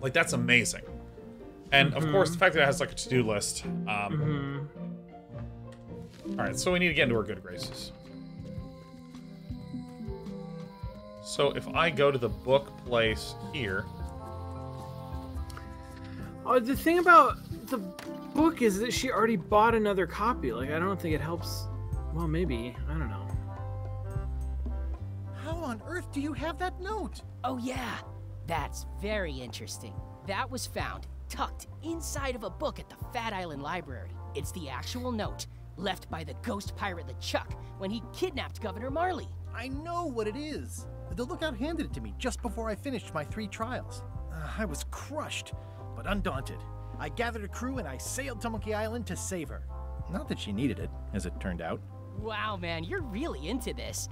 Like, that's amazing. And, mm-hmm. of course, the fact that it has, like, a to-do list. Um, mm-hmm. All right, so we need to get into our good graces. So if I go to the book place here. Oh, the thing about the book is that she already bought another copy. Like, I don't think it helps. Well, maybe. I don't know. How on earth do you have that note? Oh, yeah. That's very interesting. That was found tucked inside of a book at the Fat Island Library. It's the actual note left by the ghost pirate LeChuck when he kidnapped Governor Marley. I know what it is. The lookout handed it to me just before I finished my three trials. Uh, I was crushed, but undaunted. I gathered a crew and I sailed to Monkey Island to save her. Not that she needed it, as it turned out. Wow, man, you're really into this.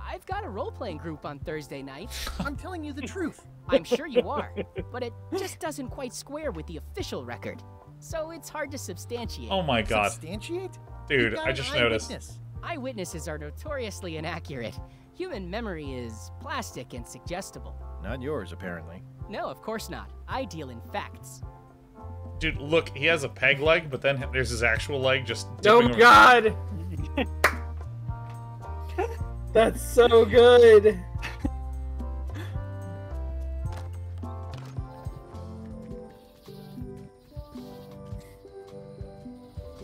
I've got a role-playing group on Thursday nights. I'm telling you the truth. I'm sure you are, but it just doesn't quite square with the official record. So it's hard to substantiate. Oh my god. Substantiate? Dude, I just noticed. Witness. Eyewitnesses are notoriously inaccurate. Human memory is plastic and suggestible. Not yours, apparently. No, of course not. I deal in facts. Dude, look, he has a peg leg, but then there's his actual leg just dipping. Oh, God! That's so good!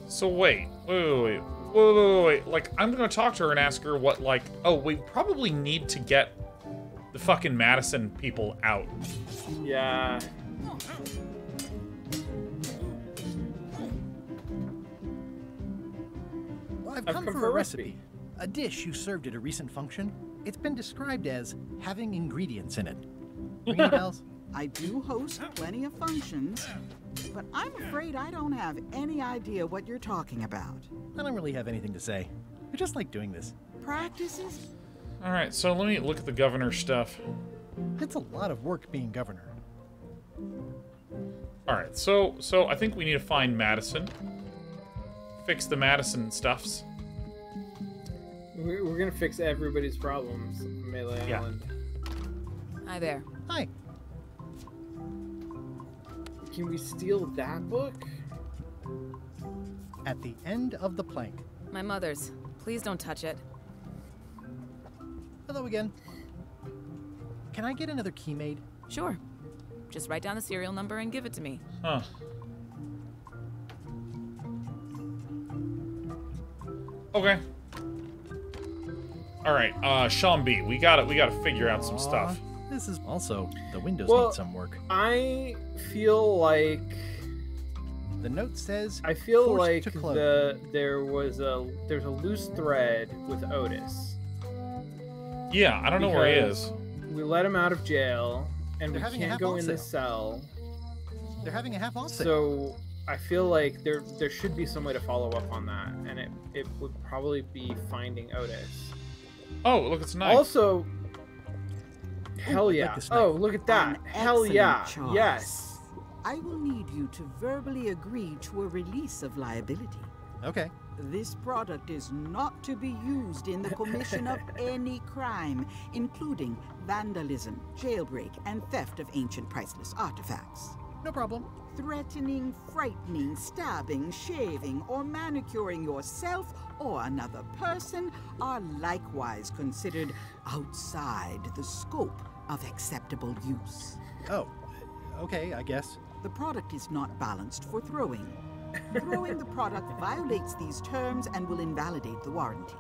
So wait, wait, wait, wait. Wait, wait, wait, wait, like, I'm gonna talk to her and ask her what, like, oh, we probably need to get the fucking Madison people out. Yeah. Well, I've, I've come, come for, for a recipe. recipe. A dish you served at a recent function. It's been described as having ingredients in it. Ring any bells? I do host plenty of functions, but I'm afraid I don't have any idea what you're talking about. I don't really have anything to say. I just like doing this. Practices? All right, so let me look at the governor stuff. It's a lot of work being governor. All right, so so I think we need to find Madison. Fix the Madison stuffs. We're, we're gonna fix everybody's problems, Melee Island. Yeah. Hi there. Hi. Can we steal that book? At the end of the plank. My mother's. Please don't touch it. Hello again. Can I get another key made? Sure. Just write down the serial number and give it to me. Huh. Okay. All right, uh, Sean B, we got it. We got to figure out some Aww. Stuff. This is also the windows well, need some work. I feel like the note says. I feel like the there was a there's a loose thread with Otis. Yeah, I don't know where he is. We let him out of jail. And They're we can't go in sale. the cell. They're having a half off sale. So I feel like there there should be some way to follow up on that, and it it would probably be finding Otis. Oh, look, it's nice. Also, hell yeah! Like oh, look at that! Hell yeah! Charge. Yes. I will need you to verbally agree to a release of liability. Okay. This product is not to be used in the commission of any crime, including vandalism, jailbreak, and theft of ancient priceless artifacts. No problem. Threatening, frightening, stabbing, shaving, or manicuring yourself or another person are likewise considered outside the scope of acceptable use. Oh, okay, I guess. The product is not balanced for throwing. Throwing the product violates these terms and will invalidate the warranty.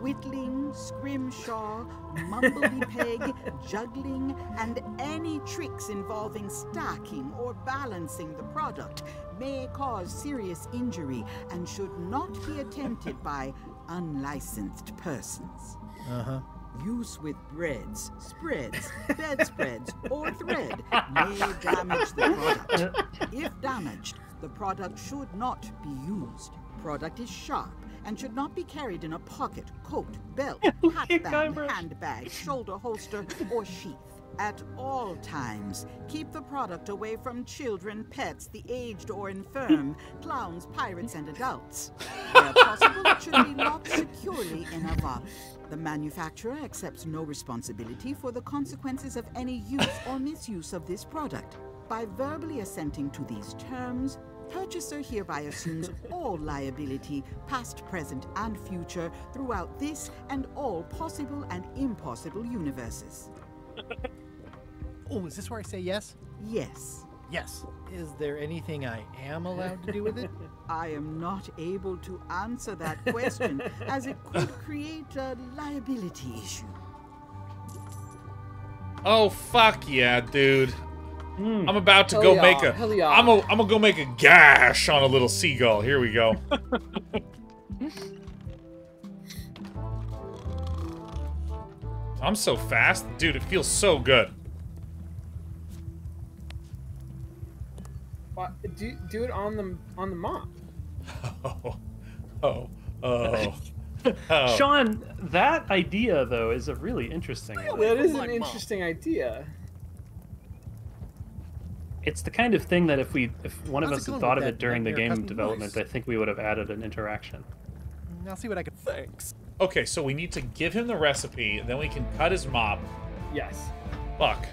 Whittling, scrimshaw, mumbledy-peg, juggling, and any tricks involving stacking or balancing the product may cause serious injury and should not be attempted by unlicensed persons. Uh-huh. Use with breads, spreads, bedspreads, or thread may damage the product. If damaged, the product should not be used. Product is sharp and should not be carried in a pocket, coat, belt, hatband, handbag, shoulder holster, or sheath. At all times, keep the product away from children, pets, the aged or infirm, clowns, pirates, and adults. Where possible, it should be locked securely in a box. The manufacturer accepts no responsibility for the consequences of any use or misuse of this product. By verbally assenting to these terms, purchaser hereby assumes all liability, past, present, and future, throughout this and all possible and impossible universes. Oh, is this where I say yes? Yes. Yes. Is there anything I am allowed to do with it? I am not able to answer that question, as it could create a liability issue. Oh, fuck yeah, dude. Mm. I'm about to hell go yeah. make a. Hell yeah. I'm a, I'm gonna go make a gash on a little seagull. Here we go. I'm so fast, dude. It feels so good. Well, do do it on the on the mop. Oh, oh, oh. oh. Sean, that idea though is a really interesting. Oh, that is an interesting idea. It's the kind of thing that if we, if one of us had thought of it during the game development, I think we would have added an interaction. I'll see what I can. Thanks. Okay, so we need to give him the recipe, then we can cut his mop. Yes. Fuck.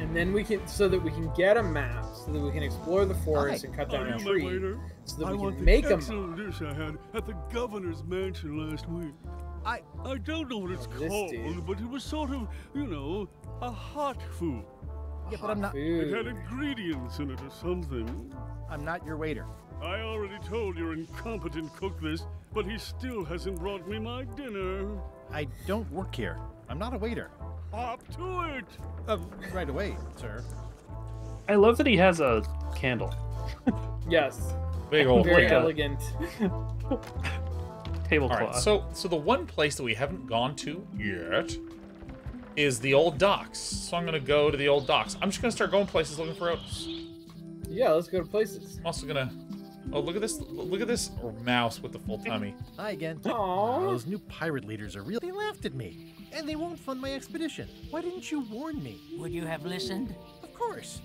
And then we can, so that we can get a map, so that we can explore the forest and cut down a tree, so that we can make a map. I want the excellent dish I had at the governor's mansion last week. I I don't know what it's called, but it was sort of, you know, a hot food. Yeah, but I'm not. Food. It had ingredients in it or something. I'm not your waiter. I already told your incompetent cook this, but he still hasn't brought me my dinner. I don't work here. I'm not a waiter. Hop to it! Uh, right away, sir. I love that he has a candle. Yes. Big old. Very elegant. tablecloth. All right, so, so the one place that we haven't gone to yet is the old docks. So I'm going to go to the old docks. I'm just going to start going places looking for Otis. Yeah, let's go to places. I'm also going to... Oh, look at this. Look at this mouse with the full tummy. Hi again. Aww. Those new pirate leaders are real. They laughed at me, and they won't fund my expedition. Why didn't you warn me? Would you have listened? Of course.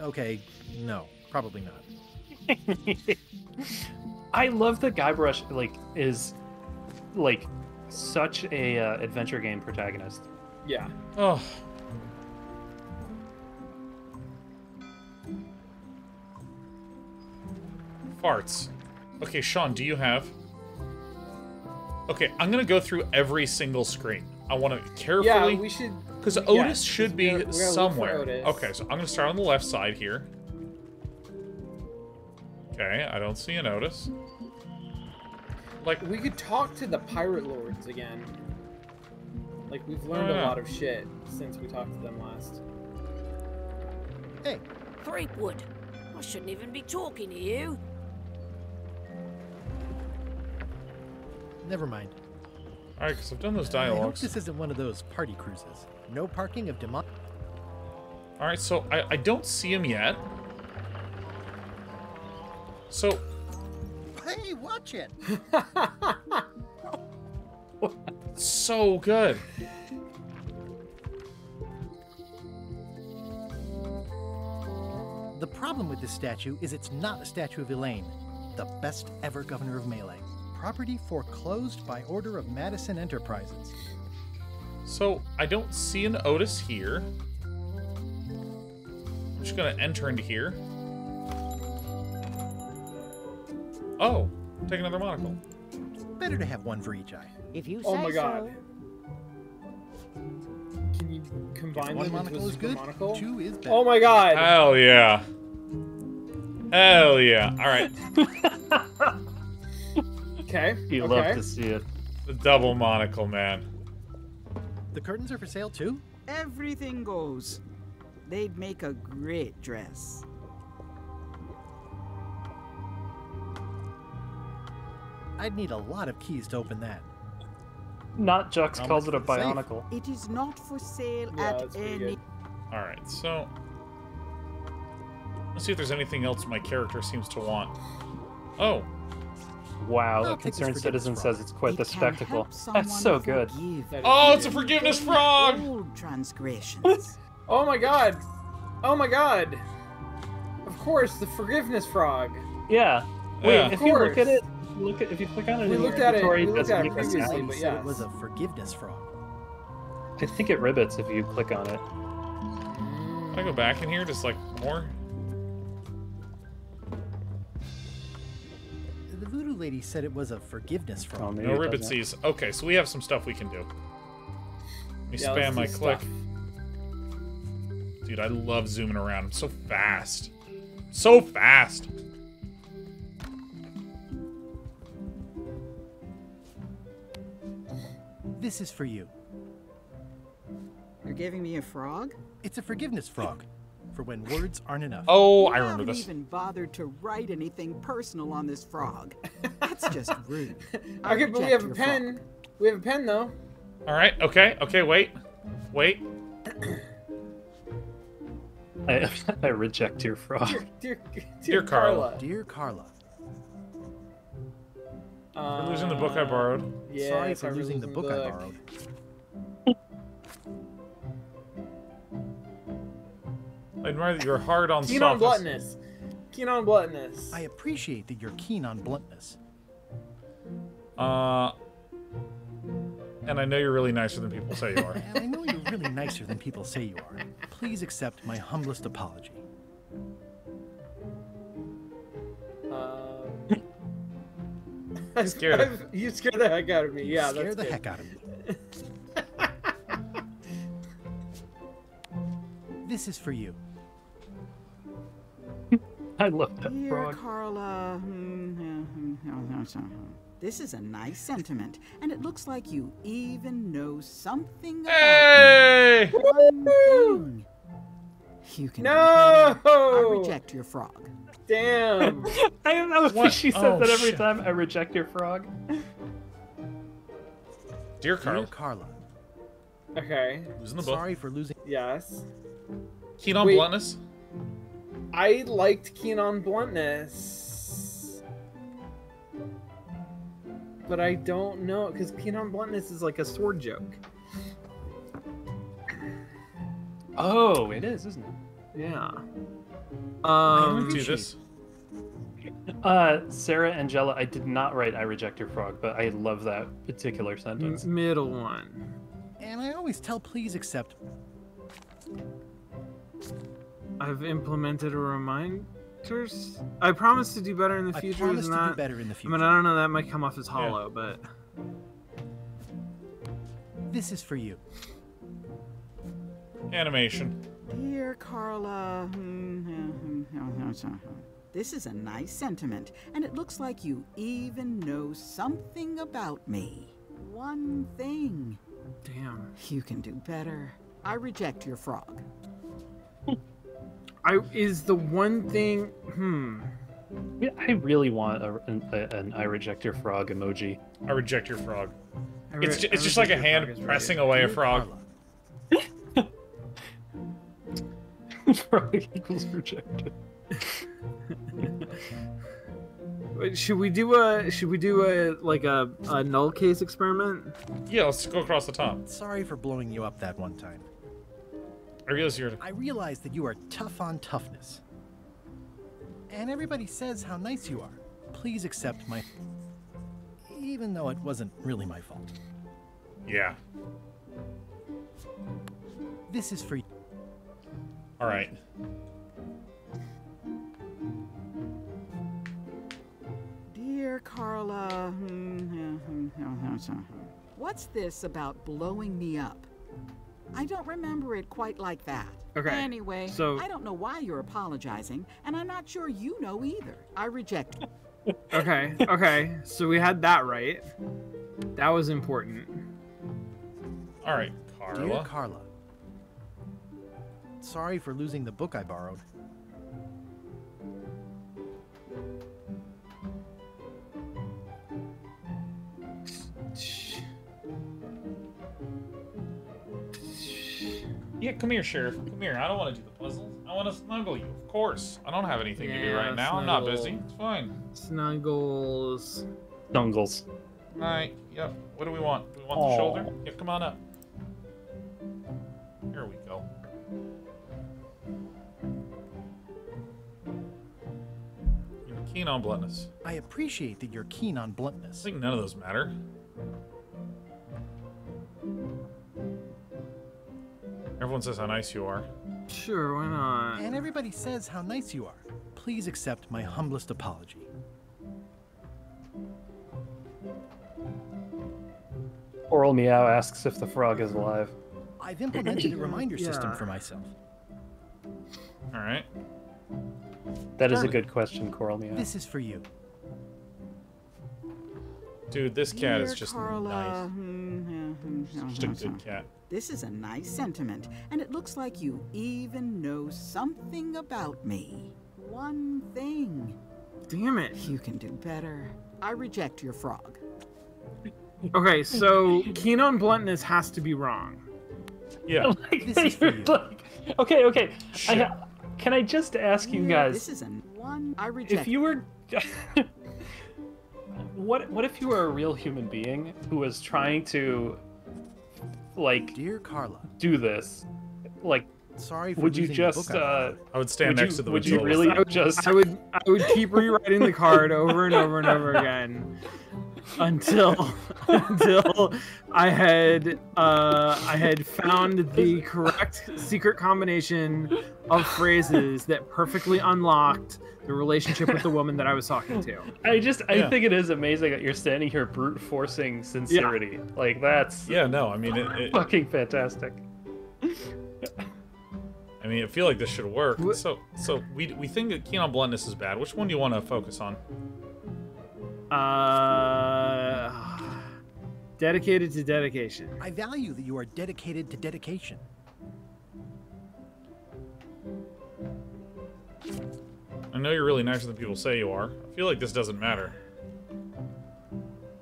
Okay, no. Probably not. I love that Guybrush, like, is, like, such a uh, adventure game protagonist. Yeah. Oh. Farts. Okay, Sean, do you have... Okay, I'm going to go through every single screen. I want to carefully... Yeah, we should... Because Otis yeah, should be we're, we're somewhere. Okay, so I'm going to start on the left side here. Okay, I don't see an Otis. Like... We could talk to the pirate lords again. Like, we've learned yeah. a lot of shit since we talked to them last. Hey. Threepwood. I shouldn't even be talking to you. Never mind. All right, because I've done those dialogues. I hope this isn't one of those party cruises. No parking of demon. All right, so I, I don't see him yet. So. Hey, watch it. So good. The problem with this statue is it's not a statue of Elaine, the best ever governor of Melee. Property foreclosed by order of Madison Enterprises. So, I don't see an Otis here. I'm just gonna enter into here. Oh, take another monocle. Better to have one for each eye. If you say oh my god. So. Can you combine one them monocle is good, monocle? Two is better. Oh my god. Hell yeah. Hell yeah. All right. Okay. You okay. love to see it. The double monocle, man. The curtains are for sale too? Everything goes. They'd make a great dress. I'd need a lot of keys to open that. Not Jux calls it a bionicle. It is not for sale yeah, at any... All right, so... Let's see if there's anything else my character seems to want. Oh. Wow, the concerned citizen says it's quite the spectacle. That's so good. Oh, it's a forgiveness frog! Oh my god! Oh my god! Of course, the forgiveness frog. Yeah. Wait, yeah. if you look at it, look at if you click on it, we looked at it. We looked at it previously, but yeah, it was a forgiveness frog. I think it ribbits if you click on it. Can I go back in here, just like more. The voodoo lady said it was a forgiveness frog. Oh, no ribbitsies. Okay, so we have some stuff we can do. Let me yeah, spam my click. Stuff. Dude, I love zooming around. I'm so fast. So fast. This is for you. You're giving me a frog? It's a forgiveness frog. For when words aren't enough. Oh, I remember this. I haven't even bothered to write anything personal on this frog. That's just rude. Okay, but we have a pen. Frog. We have a pen, though. All right. Okay. Okay. Wait. Wait. I, I reject your frog. Dear, dear, dear, dear Carla. Carla. Dear Carla. Uh, we're losing the book I borrowed. Yeah, sorry for losing the book the... I borrowed. I admire that you're hard on softness. Keen on bluntness. Keen on bluntness. I appreciate that you're keen on bluntness. Uh, and I know you're really nicer than people say you are. And I know you're really nicer than people say you are. Please accept my humblest apology. Uh, I scared I've, I've, you scared the heck out of me. You yeah, scared that's the good. heck out of me. This is for you. I love that frog. Dear Carla, this is a nice sentiment, and it looks like you even know something about hey! me. You can no! I reject your frog. Damn. I don't know if she says oh, that every shit. time. I reject your frog. Dear Carla. Dear Carla. Okay. Losing the book. Sorry for losing. Yes. Keen on Wait. Bluntness? I liked Keen on Bluntness. But I don't know, because Keen on Bluntness is like a sword joke. Oh, it is, isn't it? Yeah. Um, do this. Uh, Sarah Angela, I did not write I reject your frog, but I love that particular sentence. Middle one. And I always tell please accept. I've implemented a reminders. I promise to do better in the I future. I promise to that... do better in the future. I mean, I don't know, that might come off as hollow, yeah. but... This is for you. Animation. Dear Carla... This is a nice sentiment, and it looks like you even know something about me. One thing. Damn. You can do better. I reject your frog. I is the one thing. Hmm. Yeah, I really want a, an, a, an I reject your frog emoji. I reject your frog. Re it's ju it's just like a hand pressing right away a frog. Frog equals rejected. Should we do a should we do a like a, a null case experiment? Yeah, let's go across the top. Sorry for blowing you up that one time. I realize you're. I realize that you are tough on toughness. And everybody says how nice you are. Please accept my, even though it wasn't really my fault. Yeah. This is for you. All right. Dear Carla, what's this about blowing me up? I don't remember it quite like that. Okay. Anyway, so... I don't know why you're apologizing, and I'm not sure you know either. I reject it. Okay, okay. So we had that right. That was important. All right, Carla. Dear Carla. Sorry for losing the book I borrowed. Yeah, come here, Sheriff. Come here. I don't want to do the puzzles. I want to snuggle you. Of course. I don't have anything yeah, to do right now. Snuggle. I'm not busy. It's fine. Snuggles. Snuggles. All right. Yep. What do we want? Do we want Aww. the shoulder? Yeah, come on up. Here we go. You're keen on bluntness. I appreciate that you're keen on bluntness. I think none of those matter. Everyone says how nice you are. Sure, why not? And everybody says how nice you are. Please accept my humblest apology. Oral Meow asks if the frog is alive. I've implemented a reminder yeah. system for myself. All right. That is a good question, Coral Meow. This is for you. Dude, this cat Dear is just Carla. nice. Just a good cat. This is a nice sentiment, and it looks like you even know something about me. One thing. Damn it. You can do better. I reject your frog. Okay, so keen on bluntness has to be wrong. Yeah. Like, this is for you. Like, okay, okay. I, can I just ask you guys? This is a one. I reject. If you were... what, what if you were a real human being who was trying to... like Dear Carla, do this like sorry for would you just uh I would stand would next you, to the would you really I would, just I would I would keep rewriting the card over and over and over again until until I had uh I had found the correct secret combination of phrases that perfectly unlocked the relationship with the woman that I was talking to. I just, I yeah. think it is amazing that you're standing here brute forcing sincerity. Yeah. Like that's. Yeah, no, I mean, it, it, fucking fantastic. I mean, I feel like this should work. What? So, so we we think that keen on bluntness is bad. Which one do you want to focus on? Uh, dedicated to dedication. I value that you are dedicated to dedication. I know you're really nicer than people say you are. I feel like this doesn't matter.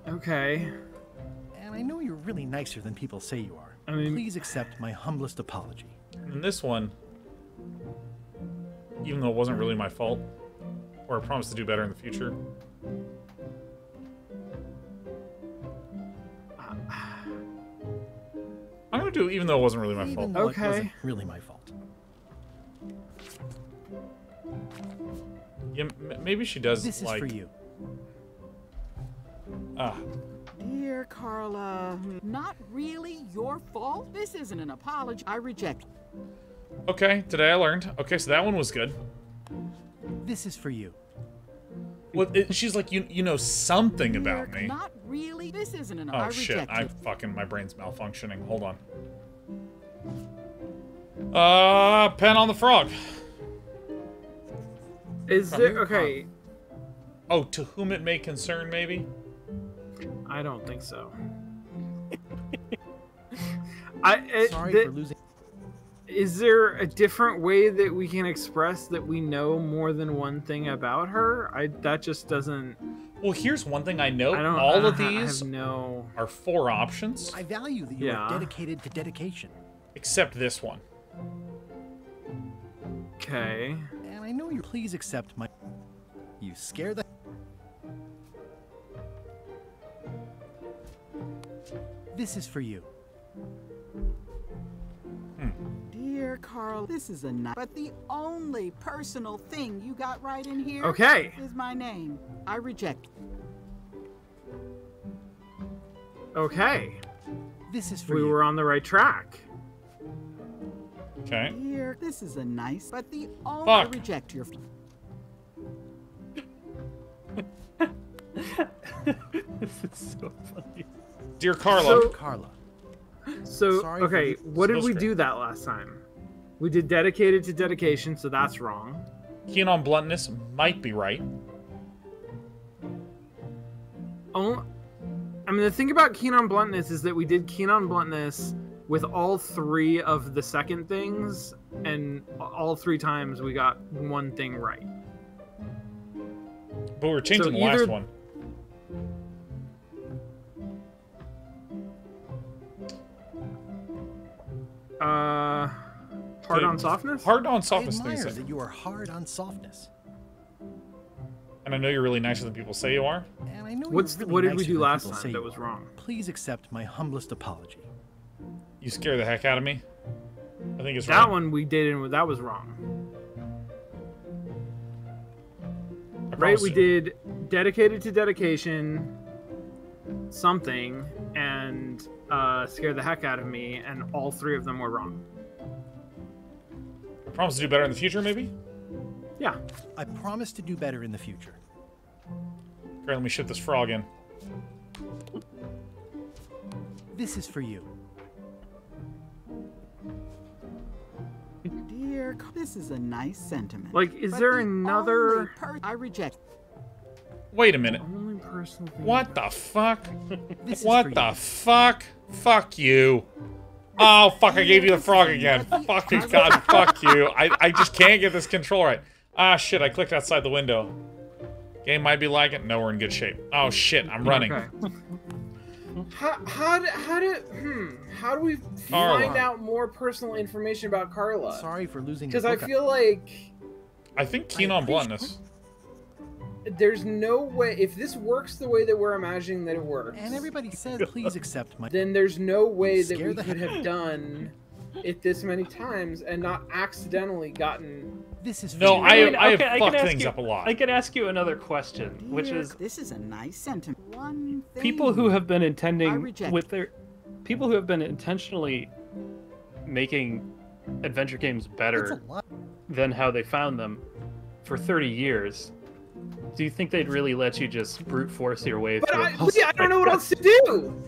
Okay. And I know you're really nicer than people say you are. I mean, please accept my humblest apology. And this one, even though it wasn't really my fault, or I promise to do better in the future. I'm gonna do it even though it wasn't really my even fault. Though okay. It wasn't really my fault. Yeah, m maybe she does. This like, is for you. Ah. Dear Carla, not really your fault. This isn't an apology. I reject. Okay, today I learned. Okay, so that one was good. This is for you. Well, it, she's like, you you know something about me. Not really. This isn't an apology. Oh shit, I'm fucking, my brain's malfunctioning. Hold on. Uh, pen on the frog. Is it okay? Oh, to whom it may concern, maybe? I don't think so. I it, sorry that, for losing. Is there a different way that we can express that we know more than one thing about her? I that just doesn't. Well, here's one thing I know. I don't, all uh, of these no... are four options. I value that you yeah. are dedicated to dedication. Except this one. Okay. And I know you. Please accept my. You scare the. This is for you. Hmm. Dear Carl, this is a night. But the only personal thing you got right in here okay. is my name. I reject. Okay. This is for we you. We were on the right track. Okay. Dear, this is a nice, but the only Fuck. reject your. This is so funny. Dear Carla. So, Carla. So, Sorry okay, what did we do that last time? We did dedicated to dedication, so that's wrong. Keen on bluntness might be right. Oh, I mean, the thing about keen on bluntness is that we did keen on bluntness with all three of the second things, and all three times we got one thing right. But we're changing so the last one. Uh, hard on softness? Hard on softness. I admire that you are hard on softness. And I know you're really nicer than people say you are. And I know What's, really what did we do last time that was wrong? Please accept my humblest apology. You scare the heck out of me. I think it's that right. That one we did and that was wrong. Right, we you. did dedicated to dedication, something, and... Uh, scare the heck out of me, and all three of them were wrong. I promise to do better in the future, maybe? Yeah. I promise to do better in the future. Great, let me ship this frog in. This is for you. Dear, this is a nice sentiment. Like, is but there the another... I reject... Wait a minute. Only personal thing what the fuck? What the you. fuck? Fuck you. Oh, fuck, I gave you the frog again. Fucking God, fuck you. I, I just can't get this control right. Ah, shit, I clicked outside the window. Game might be lagging. No, we're in good shape. Oh, shit, I'm running. Okay. How, how, do, how, do, hmm, how do we Carla. find out more personal information about Carla? Sorry for losing Because I feel like... I think keen on bluntness. There's no way, if this works the way that we're imagining that it works, and everybody says please accept my, then there's no way that we could have done it this many times and not accidentally gotten this is no I, I, mean, I okay, have I fucked things you, up a lot. I could ask you another question, Dear, which is this is a nice sentiment. One thing people who have been intending with their people who have been intentionally making adventure games better than how they found them for thirty years. Do you think they'd really let you just brute force your way but through? I, see, I don't know what else to do.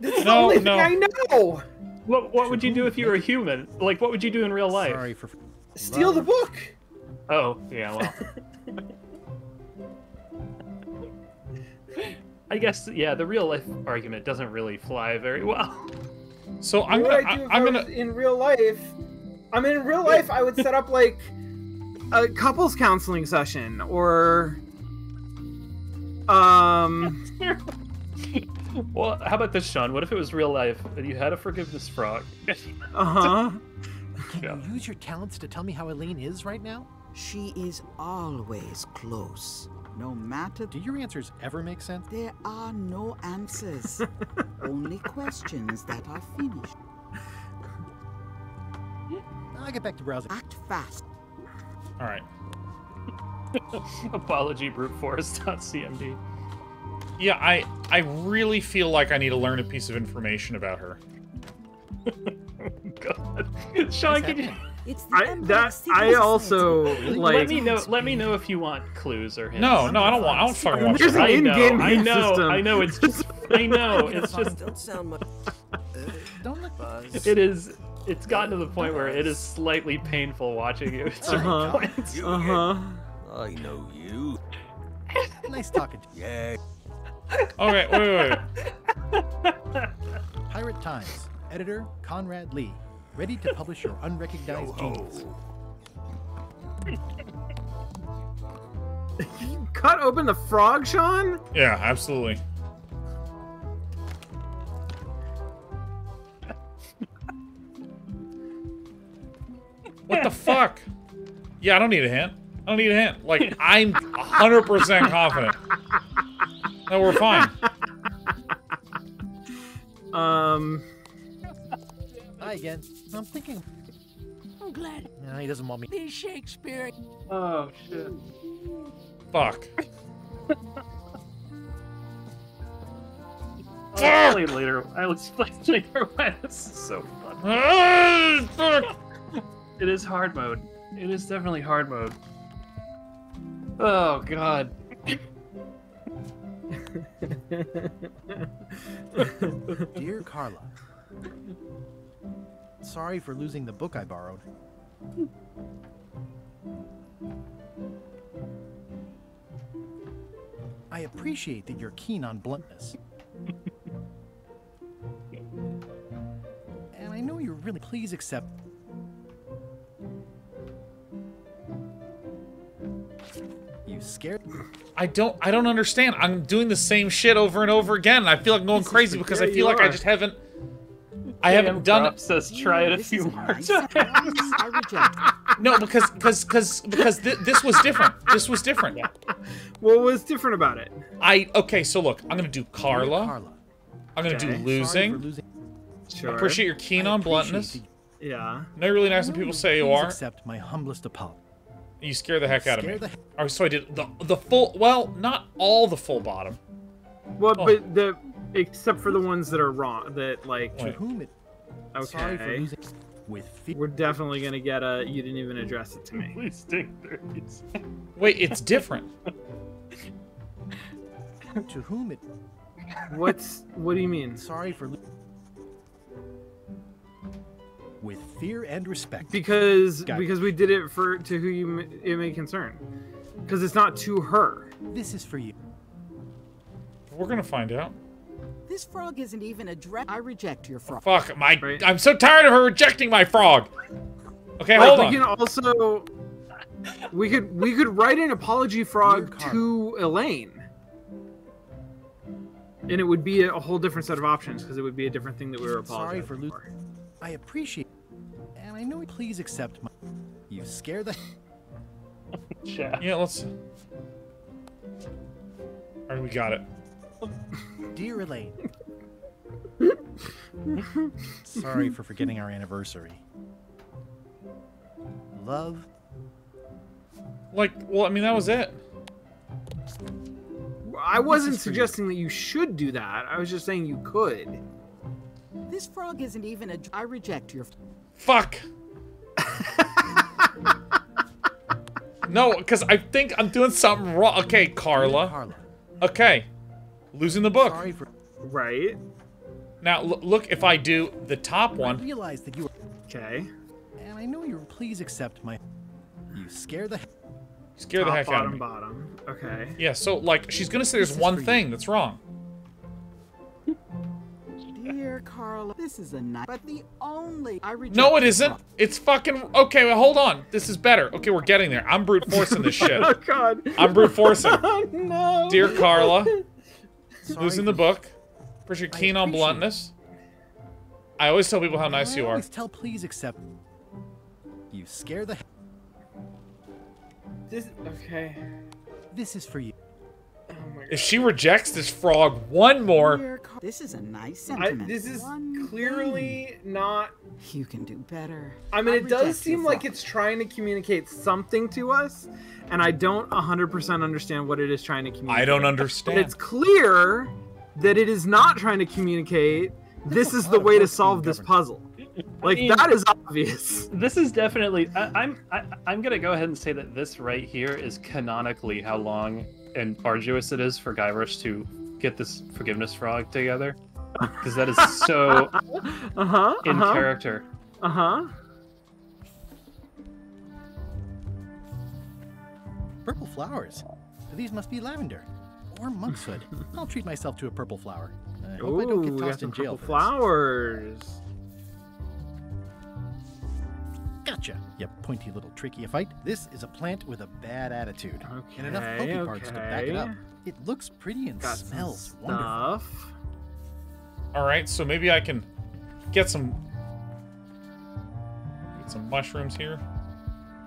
That's no, the only no. thing I know. What, what would you do if you were a human? Like, what would you do in real life? Sorry for steal the book. Oh, yeah, well. I guess, yeah, the real life argument doesn't really fly very well. So I'm what gonna, I do if I'm I was gonna... in real life. I mean, in real life, I would set up like. A couples counseling session, or um, Well, how about this, Sean? What if it was real life and you had to forgive this frog? Uh-huh. Can yeah. you use your talents to tell me how Elaine is right now? She is always close, no matter... Do your answers ever make sense? There are no answers. Only questions that are finished. I'll get back to browsing. Act fast. All right. Apology brute force dot c m d. Yeah, I I really feel like I need to learn a piece of information about her. God, Sean, can you? It's the I, that I also like. Let me know. Let me know if you want clues or hints. No, no, I don't want. I don't fucking want. There's an in-game I know. System. I know. It's just. I know. It's just. Don't sound much. Don't look. It is. It's gotten to the point where it is slightly painful watching you. Uh huh. Uh huh. I know you. Nice talking to you. Yeah. Okay, wait, wait, wait. Pirate Times, editor Conrad Lee, ready to publish your unrecognized genius. You cut open the frog, Sean? Yeah, absolutely. What the fuck? Yeah, I don't need a hint. I don't need a hint. Like, I'm one hundred percent confident. No, we're fine. um. Hi again. I'm thinking. I'm glad. No, he doesn't want me. He's Shakespeare. Oh shit. Fuck. I'll explain later. I'll explain later why this is so fun. Fuck. It is hard mode. It is definitely hard mode. Oh god. Dear Carla, sorry for losing the book I borrowed. I appreciate that you're keen on bluntness. And I know you're really... Please accept... You scared? I don't. I don't understand. I'm doing the same shit over and over again. And I feel like I'm going this crazy because I feel like are. I just haven't. I Damn haven't done it. Says try it a few more times. No, because because because because th this was different. This was different. What was different about it? I okay. So look, I'm gonna do Carla. Carla. I'm gonna okay. do losing. losing. Sure. I appreciate your keen on bluntness. The... Yeah. No, really nice when people say you are. Accept my humblest apology. You scare the heck out of me. The... Oh, so I did the the full. Well, not all the full bottom. Well, oh. but the except for the ones that are wrong. That like. To whom it... Okay. Sorry for losing... With we're definitely gonna get a. You didn't even address it to me. Please stick there. It's... Wait, it's different. To whom it. What's what do you mean? Sorry for. With fear and respect, because Guybrush. because we did it for to who you it may concern, because it's not to her. This is for you. We're gonna find out. This frog isn't even a dress. I reject your frog. Fuck my! Right? I'm so tired of her rejecting my frog. Okay, like, hold we on. We can also we could we could write an apology frog to Elaine, and it would be a whole different set of options because it would be a different thing that we were apologizing Sorry for. Losing. for. I appreciate it. And I know please accept my you scare the yeah. yeah, let's Alright, we got it. Dear Elaine. Sorry for forgetting our anniversary. Love. Like, well, I mean that was it. I wasn't suggesting you. that you should do that. I was just saying you could. This frog isn't even a... I reject your... Fuck. No, because I think I'm doing something wrong. Okay, Carla. Carla. Okay. Losing the book. Sorry for... Right. Now, look, if I do the top one... I realize that you are... Okay. And I know you're... Please accept my... You scare the... Scare top the heck bottom, out of me. Bottom, bottom. Okay. Yeah, so, like, she's going to say there's one thing you. that's wrong. Dear Carla, this is a night, but the only I reject. No, it isn't. It's fucking okay. Well, hold on. This is better. Okay, we're getting there. I'm brute forcing this shit. Oh God. I'm brute forcing. Oh, no. Dear Carla, Sorry. losing the book. First, you're keen on bluntness. It. I always tell people how nice I you always are. Tell please, except you scare the. This okay. This is for you. Oh my God. If she rejects this frog one more, this is a nice sentiment. I, this is one clearly thing. Not. You can do better. I mean, I it does seem like it's trying to communicate something to us, and I don't one hundred percent understand what it is trying to communicate. I don't understand. But it's clear that it is not trying to communicate. This is the way to solve this puzzle. Like, I mean, that is obvious. This is definitely. I, I'm. I, I'm gonna go ahead and say that this right here is canonically how long and arduous it is for Guybrush to get this forgiveness frog together, because that is so uh-huh, in uh-huh. character. Uh huh. Purple flowers. These must be lavender or monkshood. I'll treat myself to a purple flower. I hope Ooh, I don't get tossed in jail. Purple flowers. This. Gotcha, you pointy little tricky fight. This is a plant with a bad attitude. Okay, and enough pokey okay. parts to back it up. It looks pretty and Got smells wonderful. Alright, so maybe I can get some get some mushrooms here.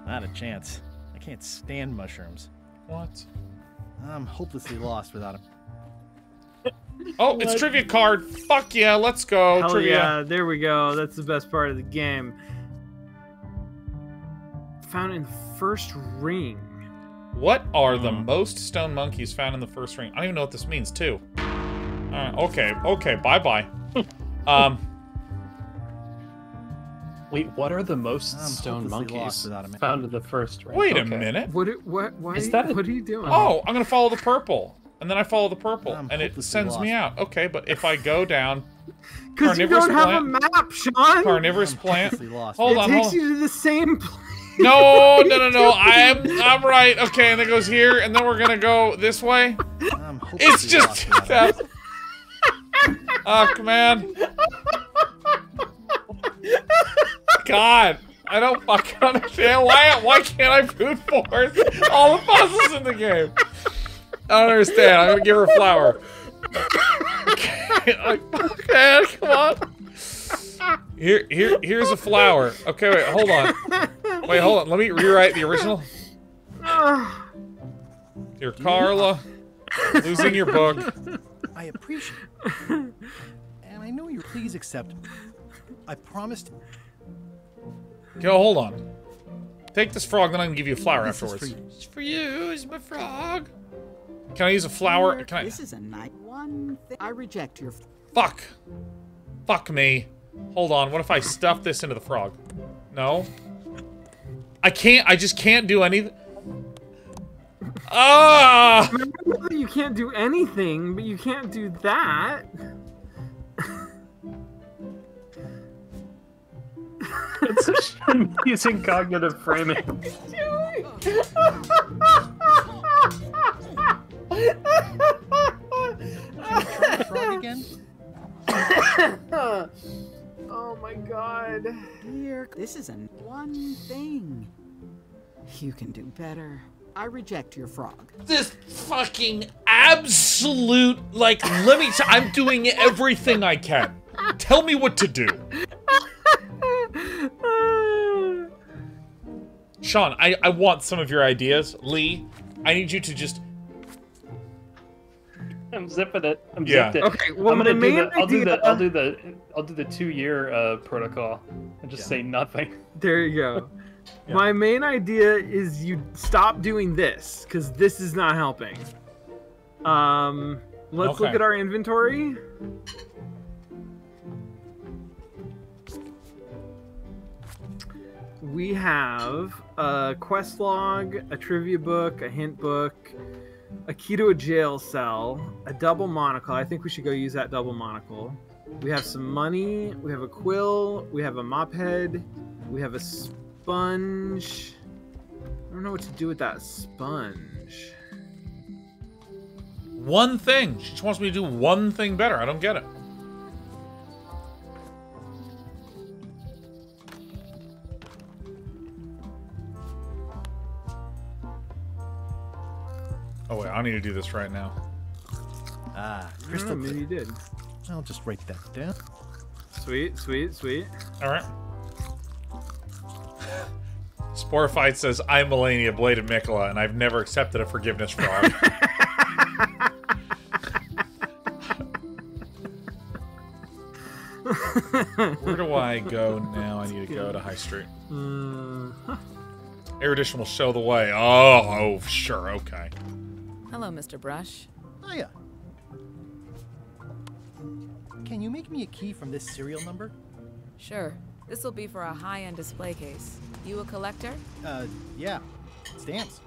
Not a chance. I can't stand mushrooms. What? I'm hopelessly lost without them. Oh, what? It's trivia card. Fuck yeah, let's go. Hell trivia. Yeah, there we go. That's the best part of the game. Found in the first ring. What are the most stone monkeys found in the first ring? I don't even know what this means, too. Uh, okay, okay, bye-bye. um, Wait, what are the most I'm stone monkeys found in the first ring? Wait okay. a minute. What? What? Why? Is that a... What are you doing? Oh, I'm gonna follow the purple, and then I follow the purple, I'm and it sends lost. me out. Okay, but if I go down. Because you don't plant, have a map, Sean. Carnivorous I'm plant. Lost. Hold it on. It takes hold... you to the same. Place. No, no, no, no. I'm I'm right. Okay, and it goes here, and then we're gonna go this way. I'm it's just that. Oh, man. God, I don't fucking understand why. Why can't I put forth all the puzzles in the game? I don't understand. I'm gonna give her a flower. Okay, like, okay, come on. Here, here, here's a flower. Okay, wait, hold on. Wait, hold on. Let me rewrite the original. Dear Carla, losing your book. I appreciate it. And I know you please accept. I promised. Yo, hold on. Take this frog, then I can give you a flower this afterwards. For it's for you. It's my frog. Can I use a flower? Can I? This is a night one. I reject your. Fuck. Fuck me. Hold on. What if I stuff this into the frog? No. I can't, I just can't do anything. Ah! Remember, you can't do anything, but you can't do that. It's such amusing cognitive framing. again? Oh my God. Dear, this isn't one thing. You can do better. I reject your frog. This fucking absolute, like, let me t- I'm doing everything I can. Tell me what to do. Sean, I, I want some of your ideas. Lee, I need you to just... I'm zipping it. I'm yeah. zipped it. Okay, well, I'm gonna do the, I'll do the I'll do the I'll do the two year uh, protocol and just yeah. say nothing. There you go. Yeah. My main idea is you stop doing this because this is not helping. Um, let's okay. look at our inventory. We have a quest log, a trivia book, a hint book. A key to a jail cell, a double monocle. I think we should go use that double monocle. We have some money. We have a quill. We have a mop head. We have a sponge. I don't know what to do with that sponge. One thing. She just wants me to do one thing better. I don't get it. Oh wait, I need to do this right now. Ah, crystal. No, no, maybe you did. I'll just write that down. Sweet, sweet, sweet. All right. Sporified says, I'm Melania Blade of Mikola, and I've never accepted a forgiveness fraud. Where do I go now? I need to go to High Street. Uh-huh. Air Edition will show the way. Oh, oh, sure, okay. Hello, Mister Brush. Hiya. Can you make me a key from this serial number? Sure. This will be for a high-end display case. You a collector? Uh, yeah. Stamps.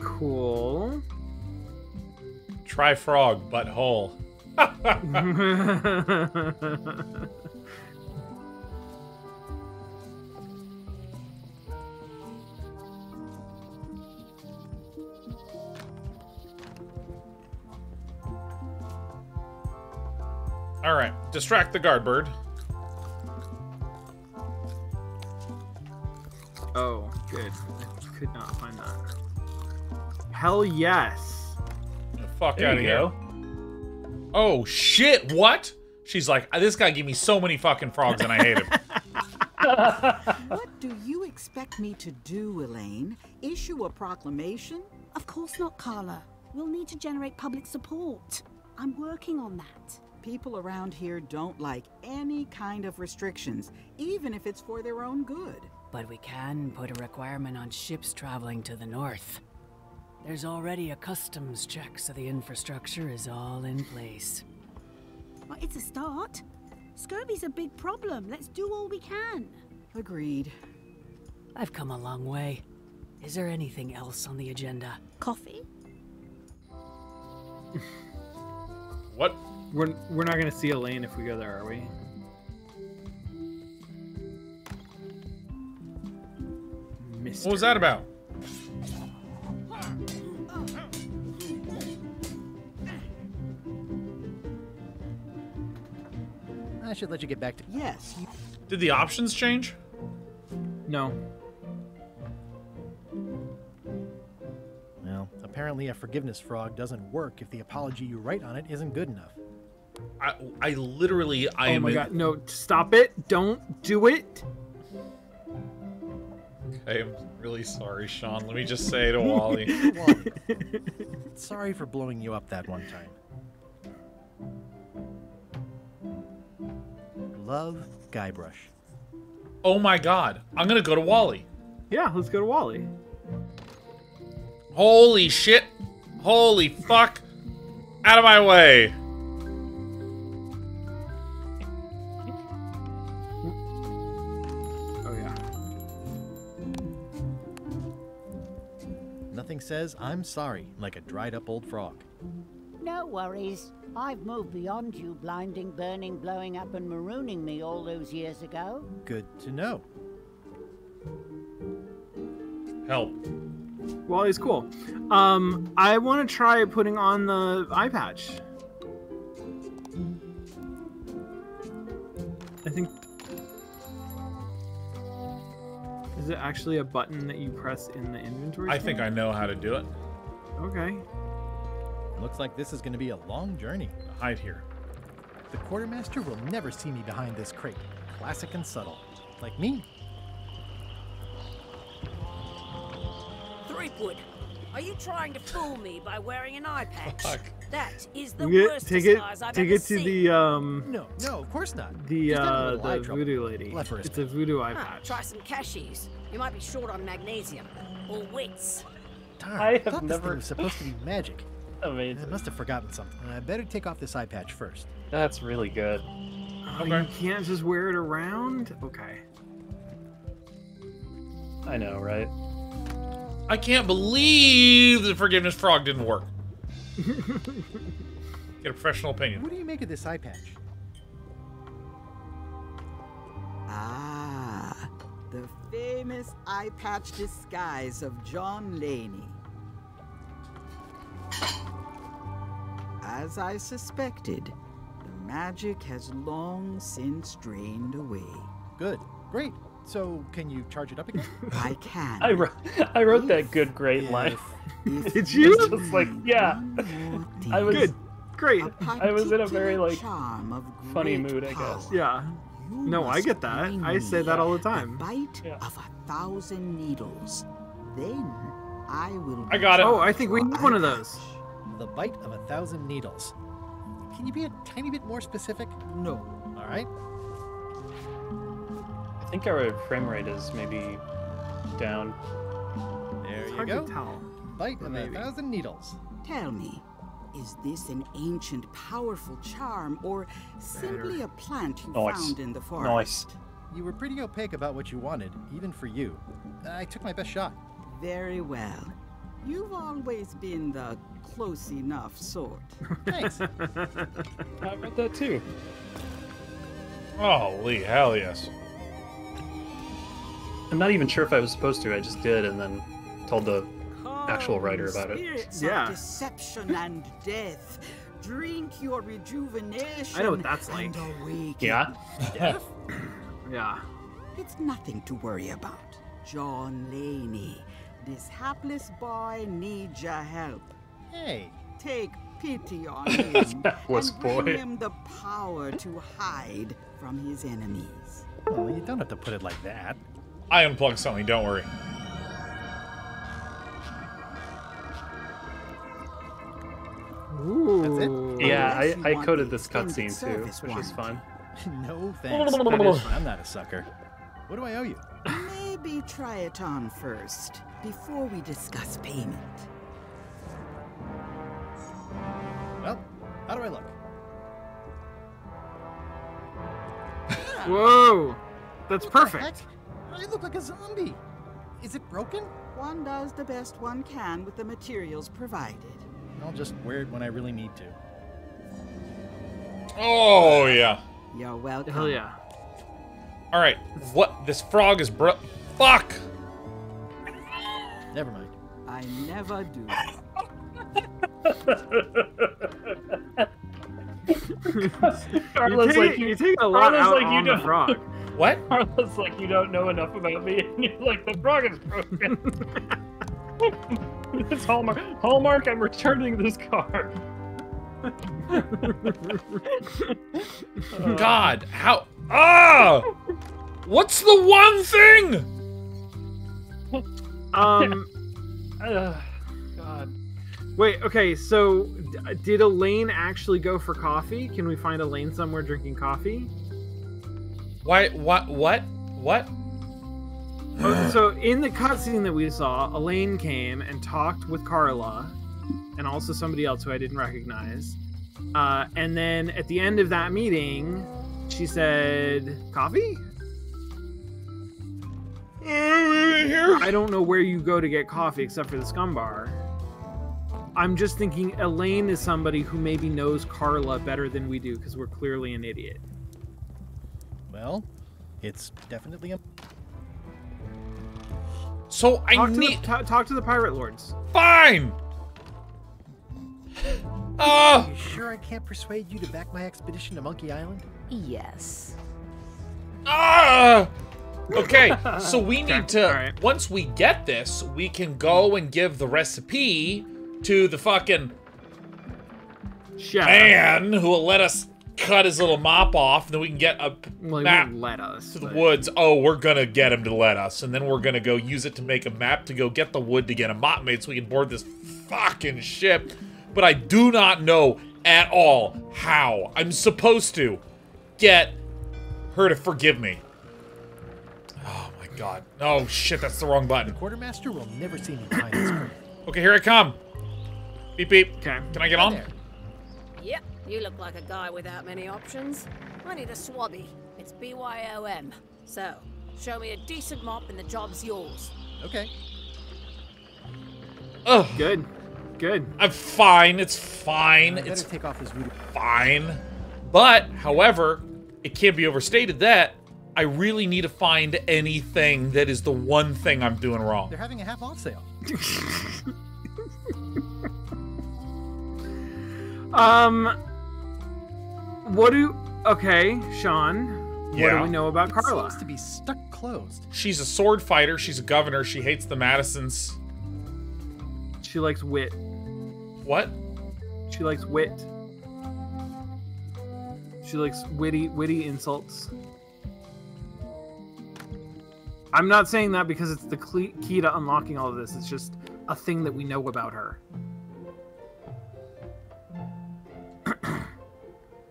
Cool. Try frog, butthole. All right, distract the guard bird. Oh, good. I could not find that. Hell yes. The fuck out of here. Oh, shit, what? She's like, this guy gave me so many fucking frogs and I hate him. What do you expect me to do, Elaine? Issue a proclamation? Of course not, Carla. We'll need to generate public support. I'm working on that. People around here don't like any kind of restrictions, even if it's for their own good. But we can put a requirement on ships traveling to the north. There's already a customs check, so the infrastructure is all in place. Well, it's a start. Scurvy's a big problem. Let's do all we can. Agreed. I've come a long way. Is there anything else on the agenda? Coffee? What? We're, we're not going to see Elaine if we go there, are we? Mister What was that about? I should let you get back to... Yes. Did the options change? No. Well, apparently a forgiveness frog doesn't work if the apology you write on it isn't good enough. I, I literally, I oh am. Oh my god! In... No, stop it! Don't do it! Okay, I'm really sorry, Sean. Let me just say to Wally. Wally, sorry for blowing you up that one time. Love, Guybrush. Oh my god! I'm gonna go to Wally. Yeah, let's go to Wally. Holy shit! Holy fuck! Out of my way! Says I'm sorry like a dried up old frog. No worries. I've moved beyond you blinding, burning, blowing up and marooning me all those years ago. Good to know. Help. Wally's cool. Um, I want to try putting on the eye patch. I think... Is it actually a button that you press in the inventory? I thing? think I know how to do it. Okay. Looks like this is going to be a long journey. Hide here. The quartermaster will never see me behind this crate. Classic and subtle. Like me. Threepwood, are you trying to fool me by wearing an eye patch? Fuck. That is the get, worst take it, I've Take ever it to seen. the, um... No, no, of course not. The, uh, the voodoo lady. Leprous. It's a voodoo eye huh, patch. Try some cashews. You might be short on magnesium. Or wits. Darn, I, I thought never... this thing was supposed to be magic. Amazing. I must have forgotten something. I better take off this eye patch first. That's really good. Oh, okay. You can't just wear it around? Okay. I know, right? I can't believe the forgiveness frog didn't work. Get a professional opinion. What do you make of this eye patch? Ah, the famous eye patch disguise of John Laney. As I suspected, the magic has long since drained away. Good. Great. So can you charge it up again? I can. I wrote, I wrote if, that good, great if, line. If Did you? It's just like, yeah. I was good, great. I was in a very like funny mood, I guess. Yeah. No, I get that. I say that all the time. The bite yeah. of a thousand needles. Then I will. I got it. Oh, I think we need one of those. The bite of a thousand needles. Can you be a tiny bit more specific? No. All right. I think our frame rate is maybe down. There it's you hard go. To tell. Bite of a thousand needles. Tell me, is this an ancient, powerful charm, or simply a plant you nice. found in the forest? Nice. You were pretty opaque about what you wanted, even for you. I took my best shot. Very well. You've always been the close enough sort. Thanks. I read that too. Holy hell yes. I'm not even sure if I was supposed to. I just did, and then told the actual writer about it. Yeah. Deception and death. Drink your rejuvenation. I know what that's like. Yeah. Death? Yeah. It's nothing to worry about. John Laney, this hapless boy needs your help. Hey. Take pity on him and bring boy. him the power to hide from his enemies. Well, you don't have to put it like that. I unplugged something, don't worry. Ooh. That's it? Yeah, I, I coded this cutscene too, which one. is fun. No thanks. is, I'm not a sucker. What do I owe you? Maybe try it on first, before we discuss payment. Well, how do I look? Whoa! That's what perfect! I look like a zombie. Is it broken? One does the best one can with the materials provided. I'll just wear it when I really need to. Oh, yeah. You're welcome. Hell yeah. All right. What? This frog is bro... Fuck! Never mind. I never do. Carla's like, you take a lot out like, on you the frog. What? Carla's like, you don't know enough about me, and you're like, the frog is broken. It's Hallmark. Hallmark, I'm returning this card. God, how... Ah! What's the one thing? Um... Uh, God. Wait, okay, so did Elaine actually go for coffee? Can we find Elaine somewhere drinking coffee? Why, what, what, what? So in the cutscene that we saw, Elaine came and talked with Carla and also somebody else who I didn't recognize. Uh, and then at the end of that meeting, she said, coffee? I don't know where you go to get coffee except for the scum bar. I'm just thinking Elaine is somebody who maybe knows Carla better than we do because we're clearly an idiot. Well, it's definitely a... So I talk need... To the, talk to the pirate lords. Fine! Uh... Are you sure I can't persuade you to back my expedition to Monkey Island? Yes. Uh, okay, so we need okay. to... Right. Once we get this, we can go and give the recipe to the fucking... Chef. Man who will let us... cut his little mop off, and then we can get a well, map let us, to the but... woods. Oh, we're gonna get him to let us, and then we're gonna go use it to make a map to go get the wood to get a mop made so we can board this fucking ship. But I do not know at all how I'm supposed to get her to forgive me. Oh my god. Oh shit, that's the wrong button. The quartermaster will never see me behind this curtain. Okay, here I come. Beep beep. Okay. Can I get Hi on? There. Yep. You look like a guy without many options. I need a swabby. It's B Y O M. So, show me a decent mop and the job's yours. Okay. Oh, good. Good. I'm fine. It's fine. It's take off his fine. But, however, it can't be overstated that I really need to find anything that is the one thing I'm doing wrong. They're having a half off sale. um... What do... Okay, Sean. Yeah. What do we know about Carla? It seems to be stuck closed. She's a sword fighter. She's a governor. She hates the Madisons. She likes wit. What? She likes wit. She likes witty, witty insults. I'm not saying that because it's the key to unlocking all of this. It's just a thing that we know about her.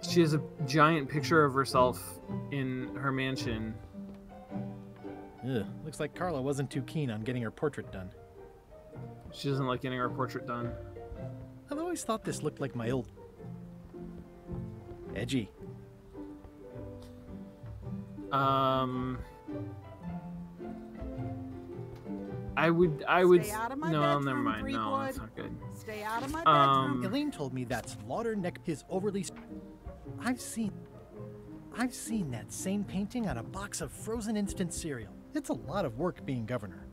She has a giant picture of herself in her mansion. Ugh, looks like Carla wasn't too keen on getting her portrait done. She doesn't like getting her portrait done. I've always thought this looked like my old... edgy. Um... I would, I would, no, never mind, no, that's not good. Stay out of my bedroom. Um, Elaine told me that's Lauderneck, his overly, I've seen, I've seen that same painting on a box of frozen instant cereal. It's a lot of work being governor.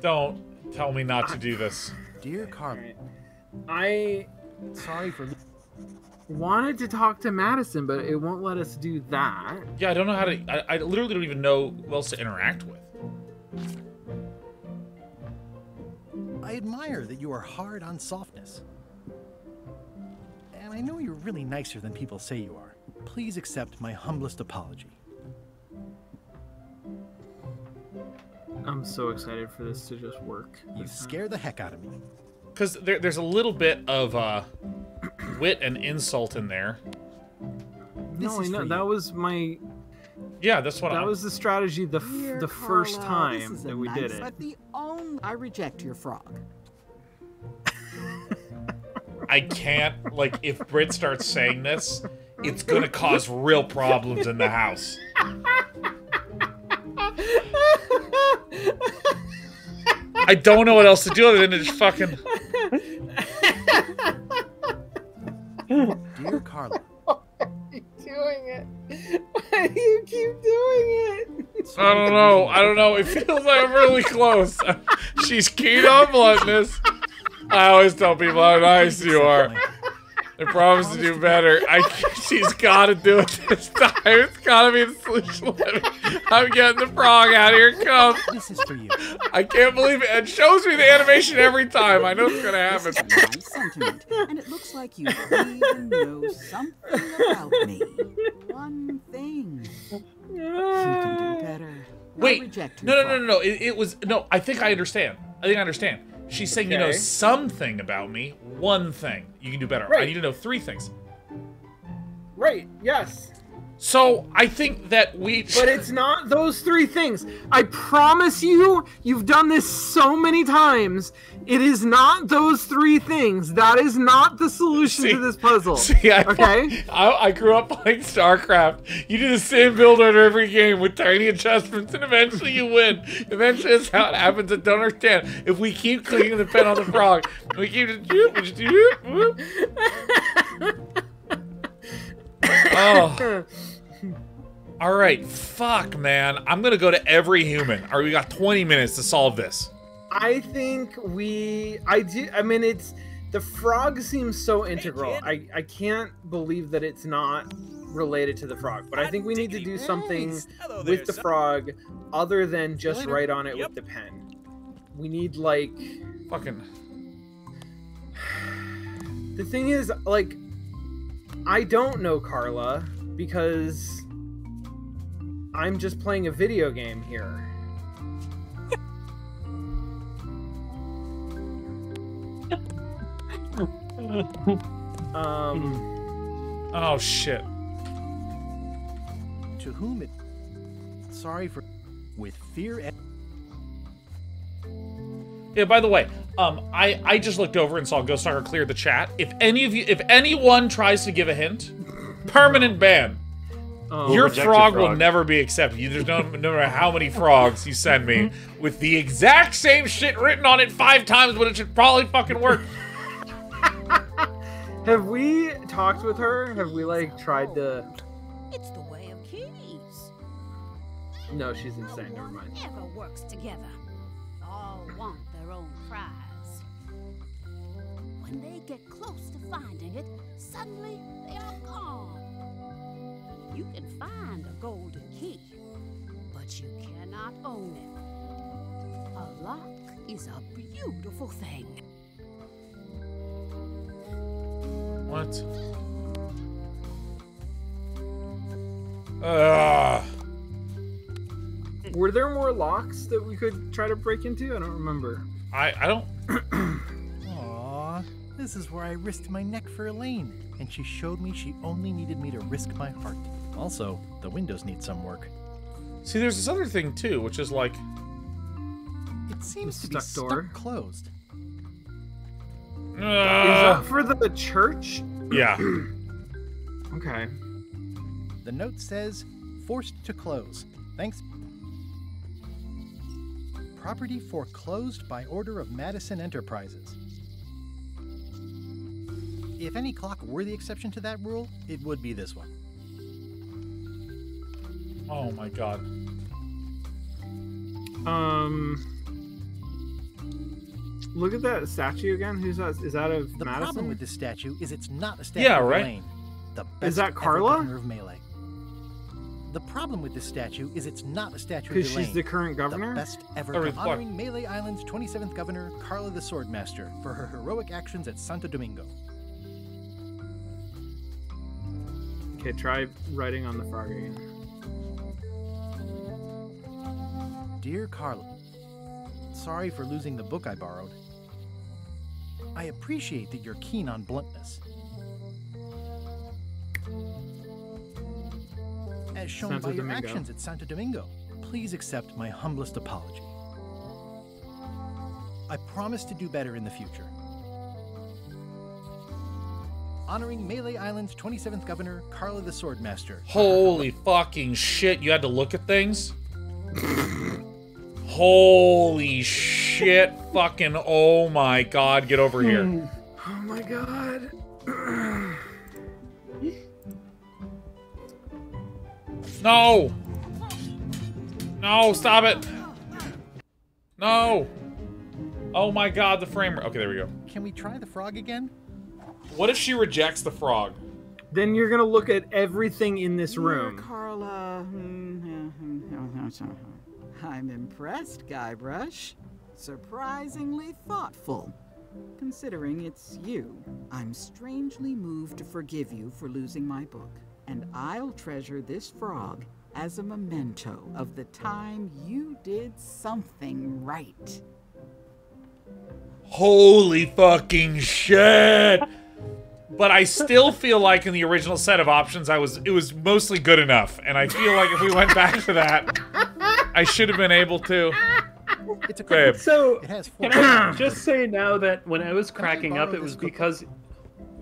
Don't tell me not to do this. Dear Carla. I, sorry for... wanted to talk to Madison, but it won't let us do that. Yeah, I don't know how to... I, I literally don't even know who else to interact with. I admire that you are hard on softness. And I know you're really nicer than people say you are. Please accept my humblest apology. I'm so excited for this to just work. You scare the heck out of me. Because there, there's a little bit of... Uh, wit and insult in there. No, I know. That was my... Yeah, that's what I... That was the strategy the f the first time that we did it. I reject your frog. I can't... Like, if Britt starts saying this, it's gonna cause real problems in the house. I don't know what else to do other than to just fucking... Dear Carla. Why are you doing it? Why do you keep doing it? I don't know. I don't know. It feels like I'm really close. She's keen on bluntness. I always tell people how nice you are. I promise to do better. I, she's got to do it this time. It's got to be the solution. I'm getting the frog out. Here it comes. This is for you. I can't believe it. It shows me the animation every time. I know it's going to happen. Nice sentiment, and it looks like you even know something about me. One thing. You can do better. Wait. No, no, no, no, no. It, it was, no, I think I understand. I think I understand. She's saying, okay, you know something about me. One thing. You can do better. Right. I need to know three things. Right. Yes. So I think that we... But it's not those three things. I promise you, you've done this so many times. It is not those three things. That is not the solution see, to this puzzle. See, I, okay? I, I grew up playing StarCraft. You do the same build order every game with tiny adjustments, and eventually you win. Eventually that's how it happens. I don't understand. If we keep clicking the pen on the frog, we keep just... Doop, doop, doop. Oh... All right, fuck, man. I'm gonna go to every human. All right, we got twenty minutes to solve this. I think we, I do, I mean, it's, the frog seems so integral. I, I can't believe that it's not related to the frog, but I think we need to do something with the frog other than just write on it with the pen. We need, like, fucking... The thing is, like, I don't know Carla because... I'm just playing a video game here. um. Oh shit. To whom it? Sorry for. With fear. And yeah. By the way, um, I I just looked over and saw Ghost Stalker clear the chat. If any of you, if anyone tries to give a hint, permanent ban. Oh, your frog, frog will never be accepted. You just don't no matter how many frogs you send me with the exact same shit written on it five times, but it should probably fucking work. Have we talked with her? Have we, like, tried to... It's the way of keys. No, she's insane. Never mind. No one ever works together. All want their own prize. When When they get close to finding it, suddenly they are gone. You can find a golden key, but you cannot own it. A lock is a beautiful thing. What? Uh. Were there more locks that we could try to break into? I don't remember. I, I don't... Aww. This is where I risked my neck for Elaine, and she showed me she only needed me to risk my heart. Also, the windows need some work. See, there's this other thing, too, which is like... It seems to be stuck closed. Uh, is that for the church? Yeah. Okay. The note says, forced to close. Thanks. Property foreclosed by order of Madison Enterprises. If any clock were the exception to that rule, it would be this one. Oh my god. Um... Look at that statue again. Who's that? Is that of the Madison? The problem with this statue is it's not a statue. Yeah, right. Of Elaine, the best is that Carla? Governor of Melee. The problem with this statue is it's not a statue. Because she's the current governor. The best ever. Oh, honoring Melee Island's twenty-seventh governor, Carla the Swordmaster, for her heroic actions at Santo Domingo. Okay, try writing on the frog again. Dear Carla. Sorry for losing the book I borrowed. I appreciate that you're keen on bluntness. As shown by your actions at Santo Domingo, please accept my humblest apology. I promise to do better in the future. Honoring Melee Island's twenty-seventh governor, Carla the Swordmaster. Holy fucking shit, you had to look at things? Holy shit, fucking, oh my god, get over here. Oh my god. No! No, stop it! No! Oh my god, the frame rate. Okay, there we go. Can we try the frog again? What if she rejects the frog? Then you're gonna look at everything in this room. Dear Carla. I'm impressed, Guybrush. Surprisingly thoughtful. Considering it's you, I'm strangely moved to forgive you for losing my book. And I'll treasure this frog as a memento of the time you did something right. Holy fucking shit! But I still feel like in the original set of options, I was it was mostly good enough. And I feel like if we went back to that, I should have been able to. It's a crap. So, it has four can I just say now that when I was cracking up, it was because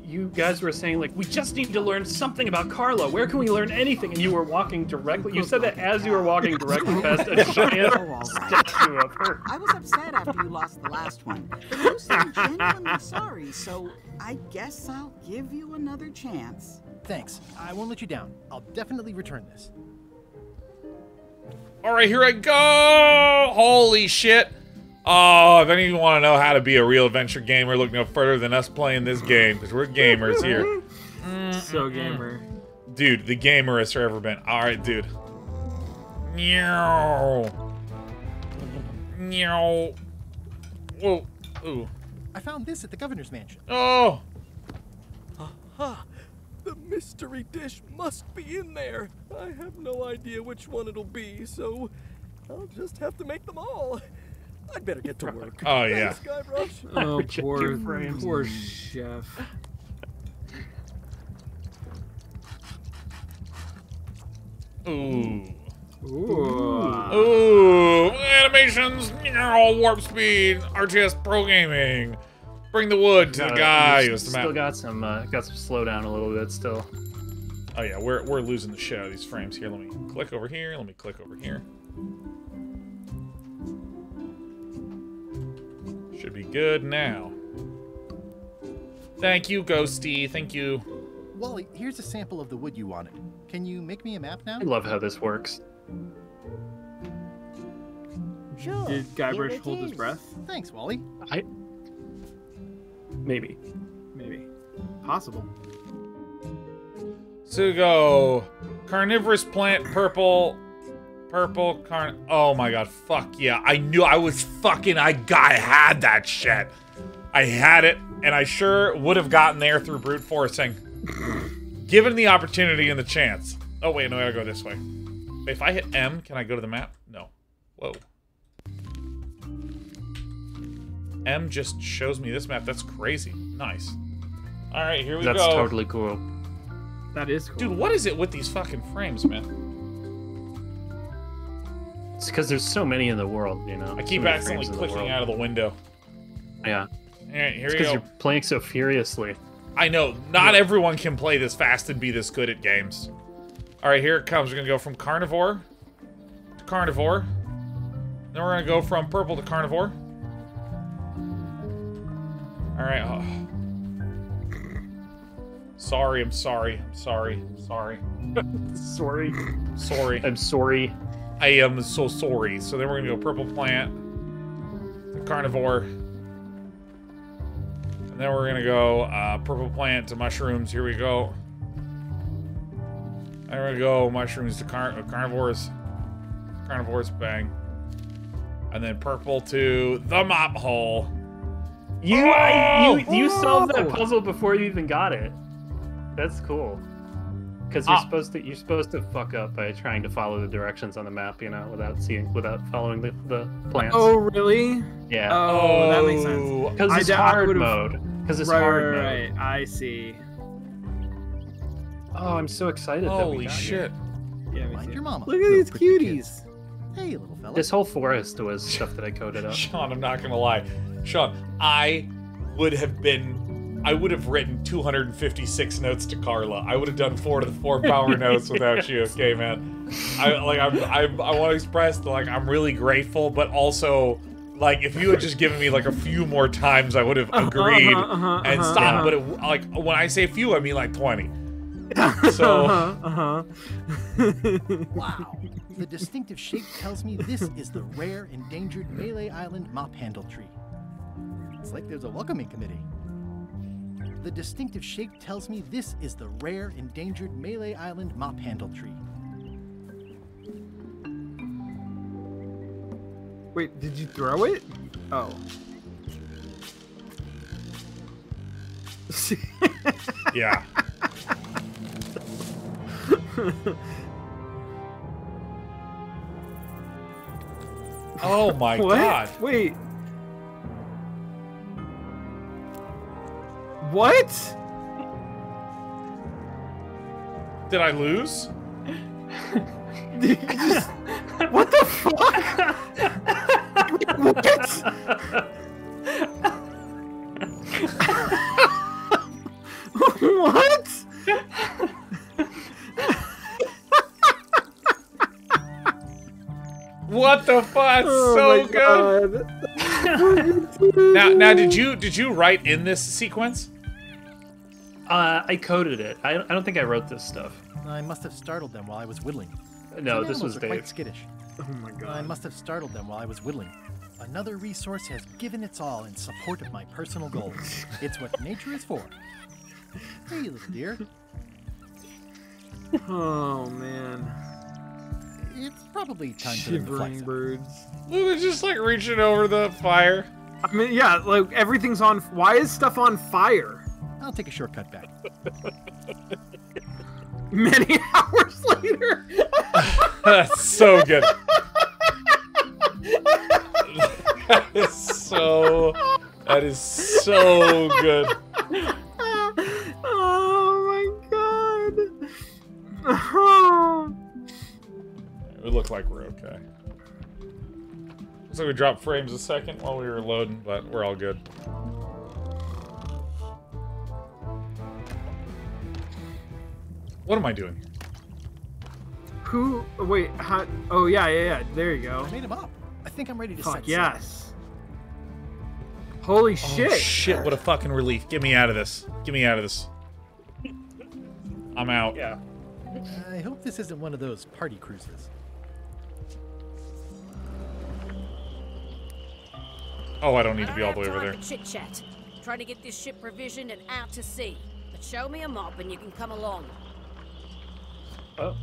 you guys were saying, like, we just need to learn something about Carla. Where can we learn anything? And you were walking directly. You said that as you were walking directly past a giant statue of her. I was upset after you lost the last one. But you seem genuinely sorry, so I guess I'll give you another chance. Thanks. I won't let you down. I'll definitely return this. All right, here I go! Holy shit! Oh, if any of you want to know how to be a real adventure gamer, look no further than us playing this game, because we're gamers here. So gamer. Dude, the gamerest I've ever been. All right, dude. Meow. Meow. Whoa. Ooh. I found this at the governor's mansion. Oh! Aha! The mystery dish must be in there. I have no idea which one it'll be, so I'll just have to make them all. I'd better get to work. Oh, yeah. Thanks, oh, poor, poor chef. Ooh. Ooh. Ooh. Animations, all warp speed, R T S pro gaming. Bring the wood to uh, the guy. Still, still got some, uh, got some slowdown a little bit still. Oh yeah, we're we're losing the shit out of these frames here. Let me click over here. Let me click over here. Should be good now. Thank you, Ghosty. Thank you. Wally, here's a sample of the wood you wanted. Can you make me a map now? I love how this works. Sure. Did Guybrush hold his breath? Thanks, Wally. I. Maybe. Maybe. Possible. Sugo. Carnivorous plant, purple. Purple carn. Oh my god, fuck yeah. I knew I was fucking. I got. I had that shit. I had it, and I sure would have gotten there through brute forcing. Given the opportunity and the chance. Oh, wait, no, I gotta go this way. If I hit M, can I go to the map? No. Whoa. M just shows me this map. That's crazy. Nice. Alright, here we go. That's totally cool. That is cool. Dude, what is it with these fucking frames, man? It's because there's so many in the world, you know. I keep so accidentally clicking out of the window. Yeah. Alright, here it's we go. Because you're playing so furiously. I know. Not yeah. everyone can play this fast and be this good at games. Alright, here it comes. We're going to go from carnivore to carnivore. Then we're going to go from purple to carnivore. Alright. Oh. Sorry, I'm sorry. I'm sorry. I'm sorry. sorry. Sorry. I'm sorry. I am so sorry. So then we're gonna go purple plant, the carnivore, and then we're gonna go uh, purple plant to mushrooms. Here we go. Then we're gonna go mushrooms to car uh, carnivores, carnivores, bang, and then purple to the mop hole. You, oh! I, you, you solved that puzzle before you even got it. That's cool. Because you're ah. supposed to you're supposed to fuck up by trying to follow the directions on the map, you know, without seeing without following the, the plants. Oh really? Yeah. Oh, oh that makes sense. Because it's hard mode. Because it's right, hard mode. Right, right. I see. Oh, I'm so excited. Holy that we got shit! Here. Yeah, mind your mama. Look at little these cuties. Kids. Hey, little fella. This whole forest was stuff that I coded up. Sean, I'm not gonna lie. Sean, I would have been. I would have written two hundred fifty-six notes to Carla. I would have done four to the four power notes without you, okay, man? I like I'm, I'm, I want to express that, like, I'm really grateful, but also, like, if you had just given me like a few more times, I would have agreed uh-huh, uh-huh, uh-huh, and stopped. Uh-huh. But it, like when I say few, I mean like twenty. So, uh-huh. Uh-huh. Wow. The distinctive shape tells me this is the rare endangered Melee Island mop handle tree. It's like there's a welcoming committee. The distinctive shape tells me this is the rare endangered Melee Island mop handle tree. Wait, did you throw it? Oh. Yeah. Oh my what? God. Wait. What? Did I lose? Did you just... What the fuck? What? What? What the fuck? Oh so good. now, now, did you did you write in this sequence? Uh, I coded it. I, I don't think I wrote this stuff. I must have startled them while I was whittling. No, this was Dave. Quite skittish. Oh my god. I must have startled them while I was whittling. Another resource has given its all in support of my personal goals. It's what nature is for. Hey, little dear. Oh, man. It's probably time to shivering birds. Look, they're just like reaching over the fire. I mean, yeah, like everything's on. Why is stuff on fire? I'll take a shortcut back. Many hours later. That's so good. That is so. That is so good. Oh my god. It would look like we're okay. Looks like we dropped frames a second while we were loading, but we're all good. What am I doing? Who? Wait. How, oh yeah, yeah, yeah. There you go. I made him up. I think I'm ready to. Fuck yes. Set. Holy oh, shit! Shit! What a fucking relief. Get me out of this. Get me out of this. I'm out. Yeah. I hope this isn't one of those party cruises. Oh, I don't need to be all the way over there. Chit chat. trying to get this ship provisioned and out to sea. But show me a mop and you can come along. Oh.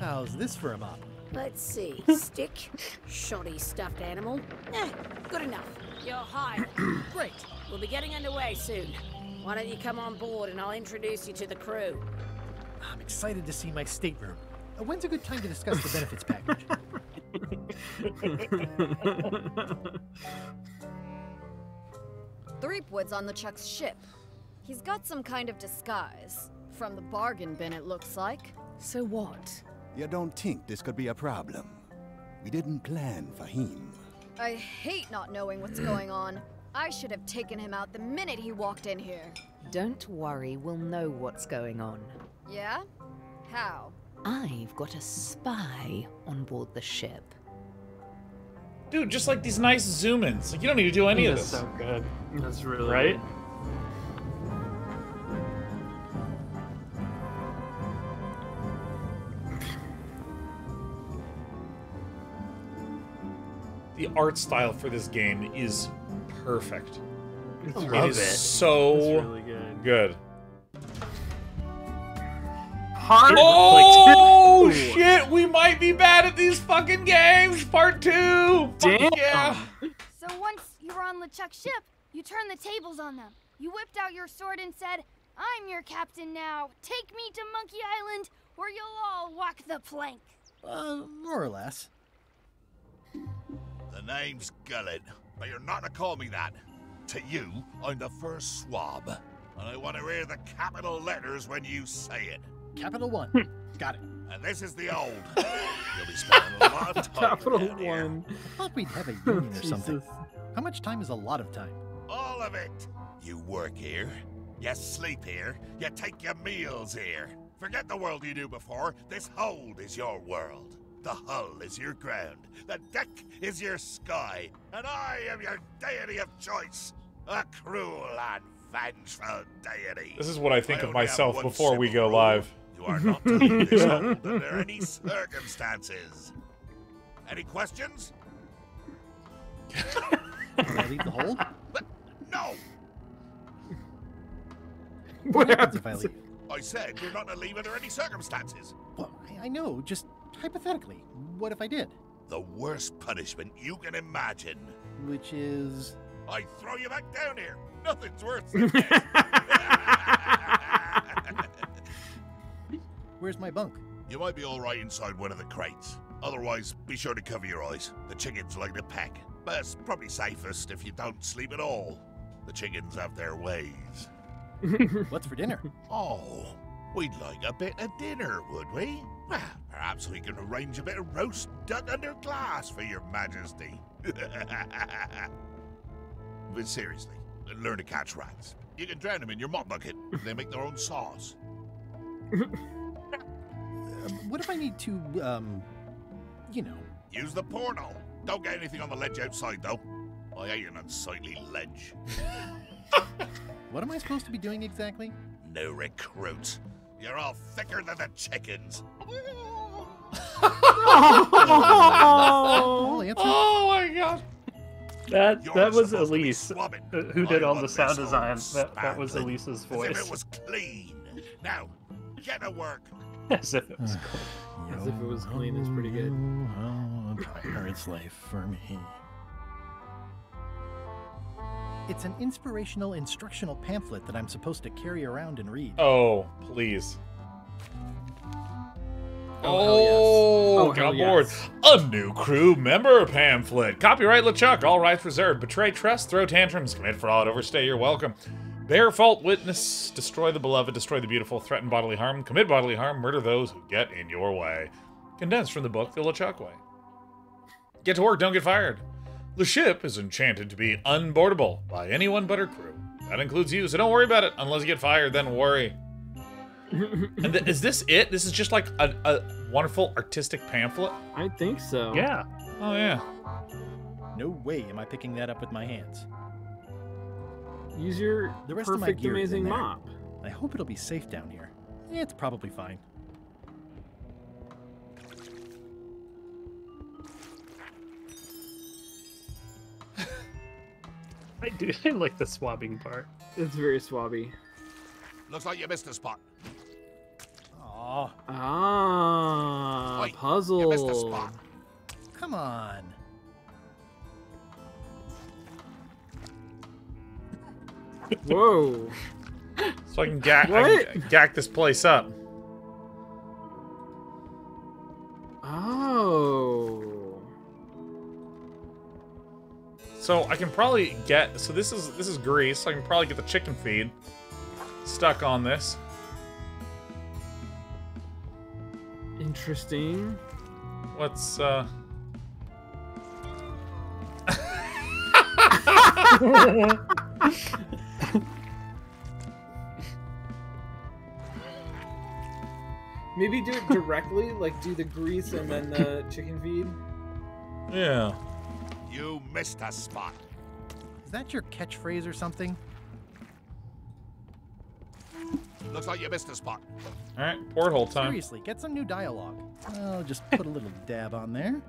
How's this for a mop? Let's see. Stick. Shoddy stuffed animal. Eh, good enough. You're hired. Great. We'll be getting underway soon. Why don't you come on board and I'll introduce you to the crew. I'm excited to see my stateroom. Uh, when's a good time to discuss the benefits package? Threepwood's on LeChuck's ship. He's got some kind of disguise. From the bargain bin, it looks like. So what? You don't think this could be a problem? We didn't plan for him. I hate not knowing what's going on. I should have taken him out the minute he walked in here. Don't worry, we'll know what's going on. Yeah? How? I've got a spy on board the ship. Dude, just like these nice zoom-ins. Like, you don't need to do any That's of this. That's so good. That's really right? The art style for this game is perfect. I love it. It is it. so That's really good. good. Hard oh like shit! We might be bad at these fucking games. Part two. Damn. Fuck yeah. So once you were on LeChuck's ship, you turned the tables on them. You whipped out your sword and said, "I'm your captain now. Take me to Monkey Island, where you'll all walk the plank." Uh, more or less. The name's Gullet, but you're not to call me that. To you, I'm the first swab, and I want to hear the capital letters when you say it. Capital one. Got it. And this is the old. You'll be spending a lot of time. Capital one. Here. I thought we'd have a union or something. How much time is a lot of time? All of it. You work here. You sleep here. You take your meals here. Forget the world you knew before. This hold is your world. The hull is your ground. The deck is your sky. And I am your deity of choice. A cruel and vengeful deity. This is what I think I of myself before we go rule. live. You are not to leave this island under any circumstances. Any questions? Can I leave the hold? But, no! What happens if I leave? I said you're not to leave under any circumstances. Well, I, I know. Just hypothetically, what if I did? The worst punishment you can imagine. Which is? I throw you back down here. Nothing's worse than that. Where's my bunk? You might be all right inside one of the crates. Otherwise, be sure to cover your eyes. The chickens like to peck. But it's probably safest if you don't sleep at all. The chickens have their ways. What's for dinner? Oh, we'd like a bit of dinner, would we? Well, perhaps we can arrange a bit of roast duck under glass for your majesty. But seriously, learn to catch rats. You can drown them in your mop bucket. They make their own sauce. Um, what if I need to, um, you know... Use the portal. Don't get anything on the ledge outside, though. I hate an unsightly ledge. What am I supposed to be doing exactly? No recruit. You're all thicker than the chickens. oh, oh my god. That You're that was Elise, who did all the sound design. That, that was Elise's voice. As if it was clean. Now, get to work. As if it was clean. As if it was clean is pretty good. Oh, a pirate's life for me. It's an inspirational, instructional pamphlet that I'm supposed to carry around and read. Oh, please. Oh, oh, yes. oh got bored. Yes. A new crew member pamphlet. Copyright LeChuck. All rights reserved. Betray trust. Throw tantrums. Commit fraud. Overstay your welcome. Bear fault. Witness. Destroy the beloved. Destroy the beautiful. Threaten bodily harm. Commit bodily harm. Murder those who get in your way. Condensed from the book The LeChuck Way. Get to work. Don't get fired. The ship is enchanted to be unboardable by anyone but her crew. That includes you, so don't worry about it. Unless you get fired, then worry. And th is this it? This is just like a, a wonderful artistic pamphlet? I think so. Yeah. Oh, yeah. No way am I picking that up with my hands. Use your the rest perfect, of my gear amazing mop. I hope it'll be safe down here. It's probably fine. I do. I like the swabbing part. It's very swabby. Looks like you missed a spot. Oh. Ah. Wait, puzzle. You missed a spot. Come on. Whoa. So I can, ga I can gack this place up. Oh. So I can probably get. So this is this is grease. So I can probably get the chicken feed stuck on this. Interesting. What's uh? Maybe do it directly, like do the grease and then the chicken feed. Yeah. You missed a spot. Is that your catchphrase or something? Looks like you missed a spot. All right, porthole time. Seriously, get some new dialogue. I'll just put a little dab on there.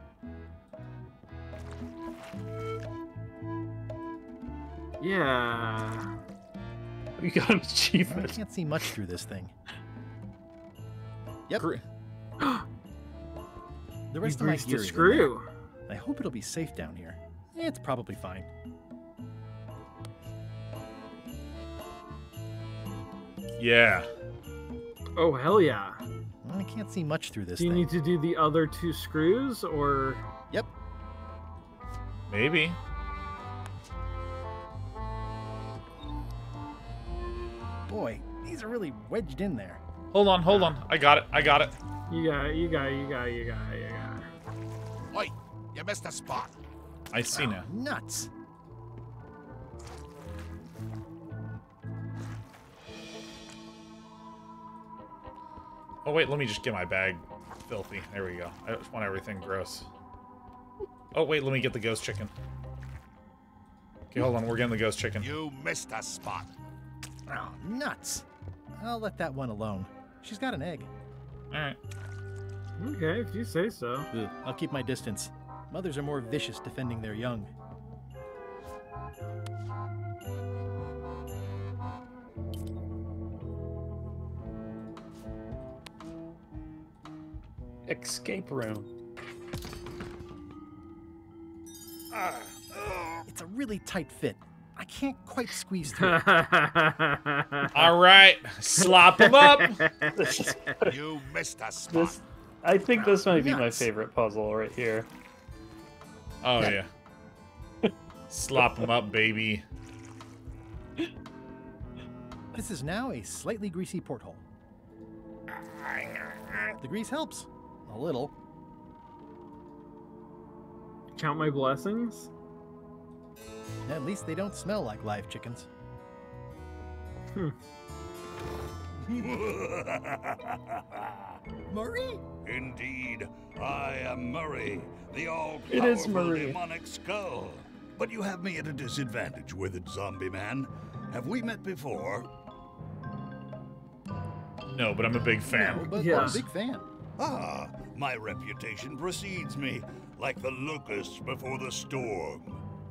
Yeah. We got an achievement. I can't see much through this thing. Yep. The rest you of my gear the screw. I hope it'll be safe down here. It's probably fine. Yeah. Oh, hell yeah. I can't see much through this do you thing. Need to do the other two screws, or...? Yep. Maybe. Boy, these are really wedged in there. Hold on, hold on. I got it, I got it. You got it, you got it, you got it, you got it, you got it. Wait, you missed a spot. I see oh, now. Nuts. Oh wait, let me just get my bag filthy. There we go. I just want everything gross. Oh wait, let me get the ghost chicken. Okay, hold on, we're getting the ghost chicken. You missed a spot. Oh, nuts. I'll let that one alone. She's got an egg. Alright. Okay, if you say so. Ugh, I'll keep my distance. Mothers are more vicious defending their young. Escape room. It's a really tight fit. I can't quite squeeze through. All right, slop him up. You missed a spot. This, I think this might be Nuts. my favorite puzzle right here. Oh yeah, slop him up, baby. This is now a slightly greasy porthole. The grease helps a little. Count my blessings. At least they don't smell like live chickens. Hmm. Murray? Indeed, I am Murray, the all-powerful demonic skull. But you have me at a disadvantage, withered zombie man. Have we met before? No, but I'm a big fan. No, but yes. I'm a big fan. Ah, my reputation precedes me, like the locusts before the storm.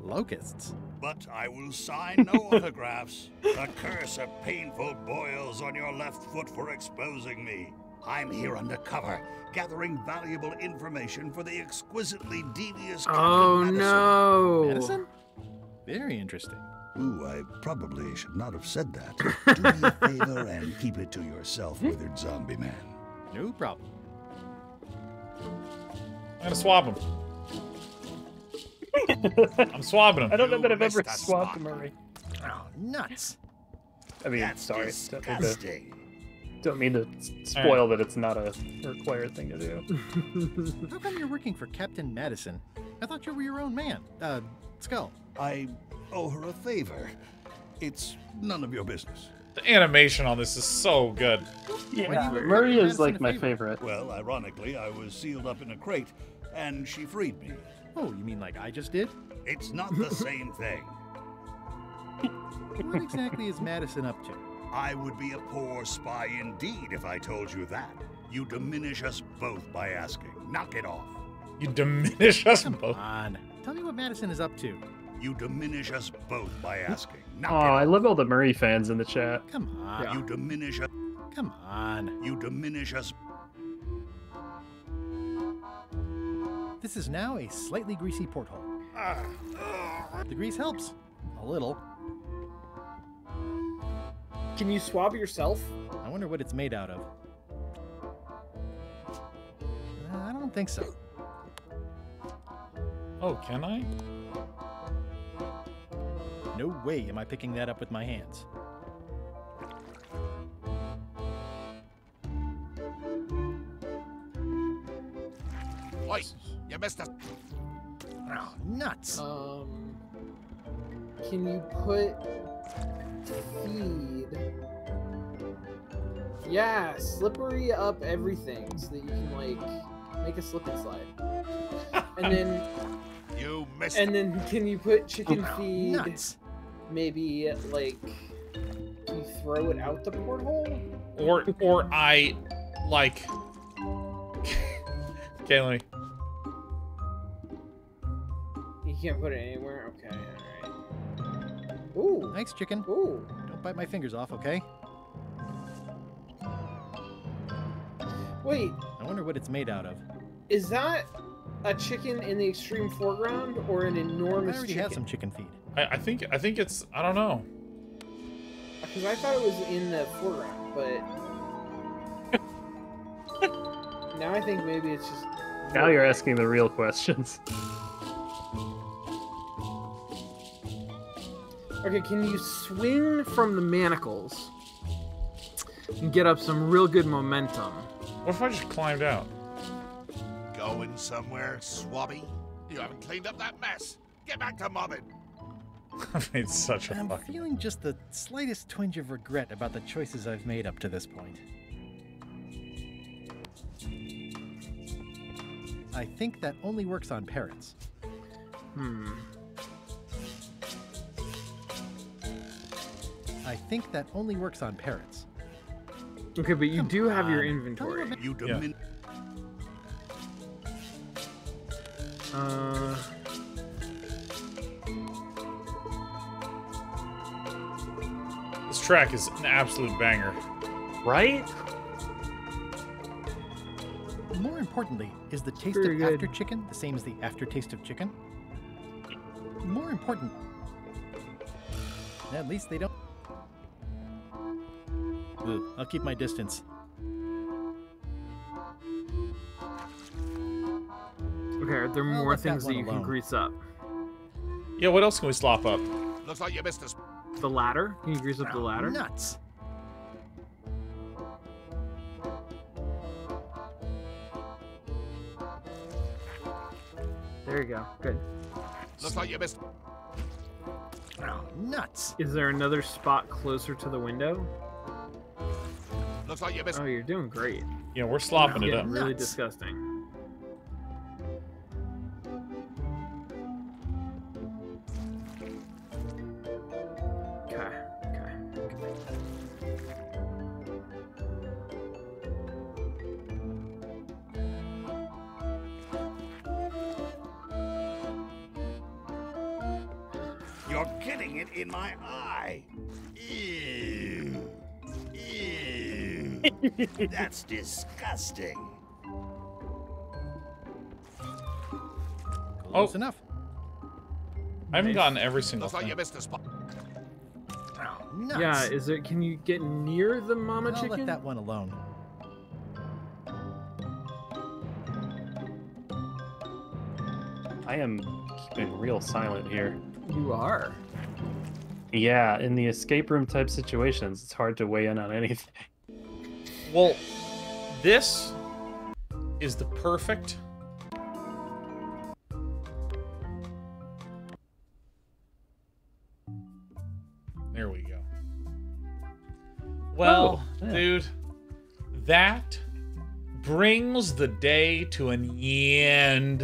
Locusts. But I will sign no autographs. The curse of painful boils on your left foot for exposing me. I'm here undercover, gathering valuable information for the exquisitely devious Captain Oh, Madison. no. Madison? Very interesting. Ooh, I probably should not have said that. Do me a favor and keep it to yourself, withered zombie man. No problem. I'm gonna swab him. I'm swabbing him. I don't know that I've ever swabbed Murray. Oh, nuts. I mean, That's sorry. Disgusting. Don't mean to, don't mean to spoil right. that it's not a required thing to do. How come you're working for Captain Madison? I thought you were your own man. Uh, Skull. I owe her a favor. It's none of your business. The animation on this is so good. Yeah, Murray is like my favorite. Well, ironically, I was sealed up in a crate and she freed me. Oh, you mean like I just did? It's not the same thing. What exactly is Madison up to? I would be a poor spy indeed if I told you that. You diminish us both by asking. Knock it off. You diminish us Come both? Come on. Tell me what Madison is up to. You diminish us both by asking. Knock oh, I love all the Murray fans in the chat. Come on. Yeah. You diminish us. Come on. You diminish us. This is now a slightly greasy porthole. Uh, uh. The grease helps. A little. Can you swab yourself? I wonder what it's made out of. Uh, I don't think so. Oh, can I? No way am I picking that up with my hands. Oi, you missed us. Oh, nuts. Um, can you put feed? Yeah, slippery up everything so that you can like make a slip and slide. And then you missed. And then can you put chicken oh, feed? Nuts. Maybe like you throw it out the porthole? Or or I like okay, let me. You can't put it anywhere? Okay, alright. Ooh. Thanks, chicken. Ooh. Don't bite my fingers off, okay? Wait. I wonder what it's made out of. Is that a chicken in the extreme foreground or an enormous I already chicken? Had some chicken feed. I, I think I think it's I don't know. Because I thought it was in the foreground, but now I think maybe it's just now you're asking the real questions. Okay, can you swing from the manacles and get up some real good momentum? What if I just climbed out? Going somewhere, Swabby? You haven't cleaned up that mess. Get back to mobbing. I've made such a I'm fucking... feeling just the slightest twinge of regret about the choices I've made up to this point. I think that only works on parrots. Hmm. I think that only works on parrots. Okay, but you Come do on. have your inventory. You yeah. Uh. This track is an absolute banger. Right? More importantly, is the taste Very of good. after chicken the same as the aftertaste of chicken? More important. At least they don't. Ooh, I'll keep my distance. Okay, are there more things that, that you alone. can grease up? Yeah, what else can we slop up? Looks like you missed us. The ladder? Can you grease up oh, the ladder? Nuts. There you go. Good. Looks like you missed. Oh, nuts. Is there another spot closer to the window? Looks like you missed. Oh, you're doing great. Yeah, we're slopping it up. Really nuts. disgusting. Okay. Okay. You're getting it in my eye. Ew. Ew. That's disgusting. Close oh. enough. I haven't nice. gotten every single Looks thing. Like you missed the spot. Oh, nuts. Yeah, is it? Can you get near the mama I'll chicken? I'll let that one alone. I am keeping real silent here. You are. Yeah, in the escape room type situations, it's hard to weigh in on anything. Well, this is the perfect There we go. Well, oh, yeah. dude, that brings the day to an end.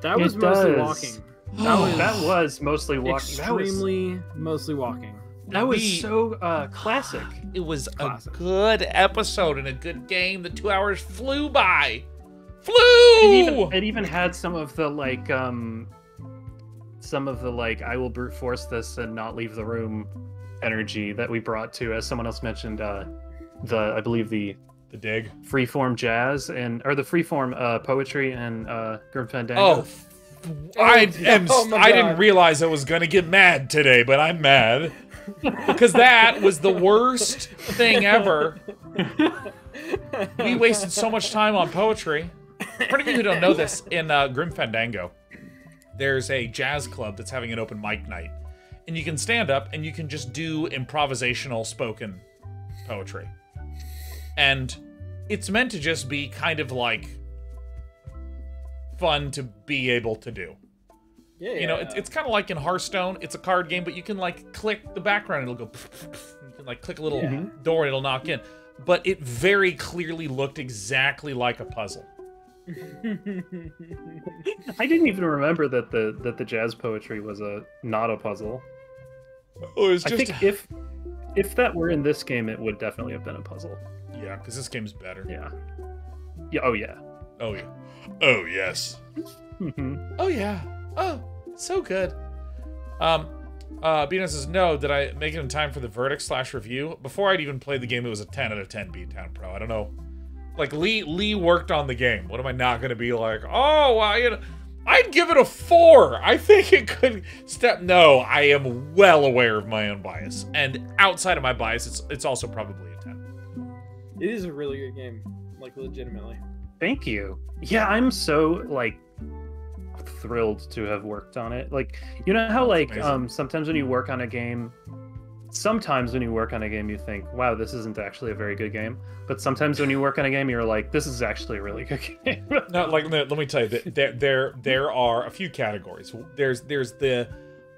That was it mostly does. walking. That was, that was mostly walking. Extremely that was, mostly walking. That was we, so uh, classic. It was classic. a good episode and a good game. The two hours flew by. Flew! It even, it even had some of the like um, some of the, like, I will brute force this and not leave the room energy that we brought to, as someone else mentioned, uh, the, I believe the... The dig? Freeform jazz, and or the freeform uh, poetry and uh, Grim Fandango. Oh, I, am, oh I didn't realize I was going to get mad today, but I'm mad. Because that was the worst thing ever. We wasted so much time on poetry. For any of you who don't know this, in uh, Grim Fandango, there's a jazz club that's having an open mic night. And you can stand up and you can just do improvisational spoken poetry. And it's meant to just be kind of like fun to be able to do. Yeah, you know, yeah. it's, it's kind of like in Hearthstone. It's a card game, but you can like click the background and it'll go pff, pff, pff. You can like click a little yeah. door and it'll knock in. But it very clearly looked exactly like a puzzle. I didn't even remember that the that the jazz poetry was a not a puzzle. Oh, it was just... I think if if that were in this game, it would definitely have been a puzzle. Yeah, because this game's better. Yeah. Yeah. Oh yeah. Oh yeah. Oh yes. Mm-hmm. Oh yeah. Oh, so good. Um, uh, B-Town says, no, did I make it in time for the verdict slash review? Before I'd even played the game, it was a ten out of ten B-Town Pro. I don't know. Like, Lee Lee worked on the game. What am I not going to be like? Oh, I, you know, I'd give it a four. I think it could step. No, I am well aware of my own bias. And outside of my bias, it's, it's also probably a ten. It is a really good game. Like, legitimately. Thank you. Yeah, I'm so, like... thrilled to have worked on it. Like, you know how like um sometimes when you work on a game sometimes when you work on a game you think, wow, this isn't actually a very good game, but sometimes when you work on a game you're like, this is actually a really good game. No, like, let me tell you that there there there are a few categories. There's there's the,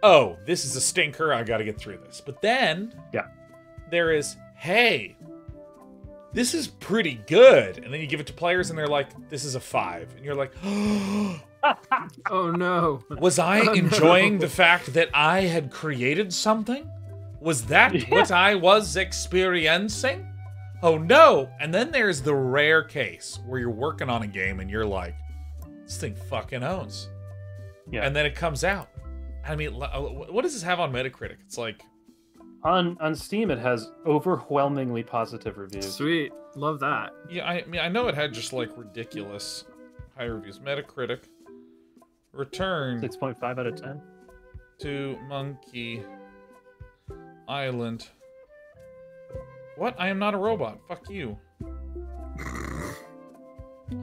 oh, this is a stinker, I gotta get through this. But then yeah, there is, hey, this is pretty good, and then you give it to players and they're like, this is a five, and you're like, oh, oh no. Was I oh, enjoying no. the fact that I had created something? Was that yeah. what I was experiencing? Oh no. And then there's the rare case where you're working on a game and you're like, this thing fucking owns. Yeah. And then it comes out. I mean, what does this have on Metacritic? It's like... On on Steam, it has overwhelmingly positive reviews. Sweet. Love that. Yeah, I mean, I know it had just like ridiculous high reviews. Metacritic. Return six point five out of ten to Monkey Island. What? I am not a robot. Fuck you.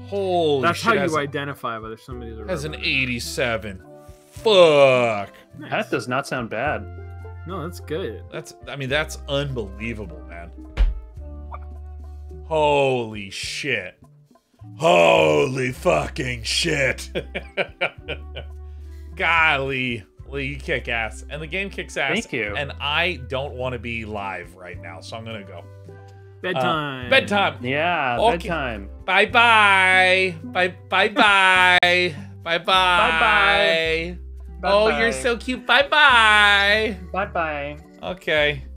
Holy shit. That's how you identify whether somebody's a robot. Has an eighty-seven. Fuck. Nice. That does not sound bad. No, that's good. That's, I mean, that's unbelievable, man. Holy shit. Holy fucking shit. Golly. Well, you kick ass. And the game kicks ass. Thank you. And I don't want to be live right now, so I'm going to go. Bedtime. Uh, bedtime. Yeah, okay. Bedtime. Bye-bye. Bye-bye. Bye-bye. Bye-bye. Oh, bye. You're so cute. Bye-bye. Bye-bye. Okay.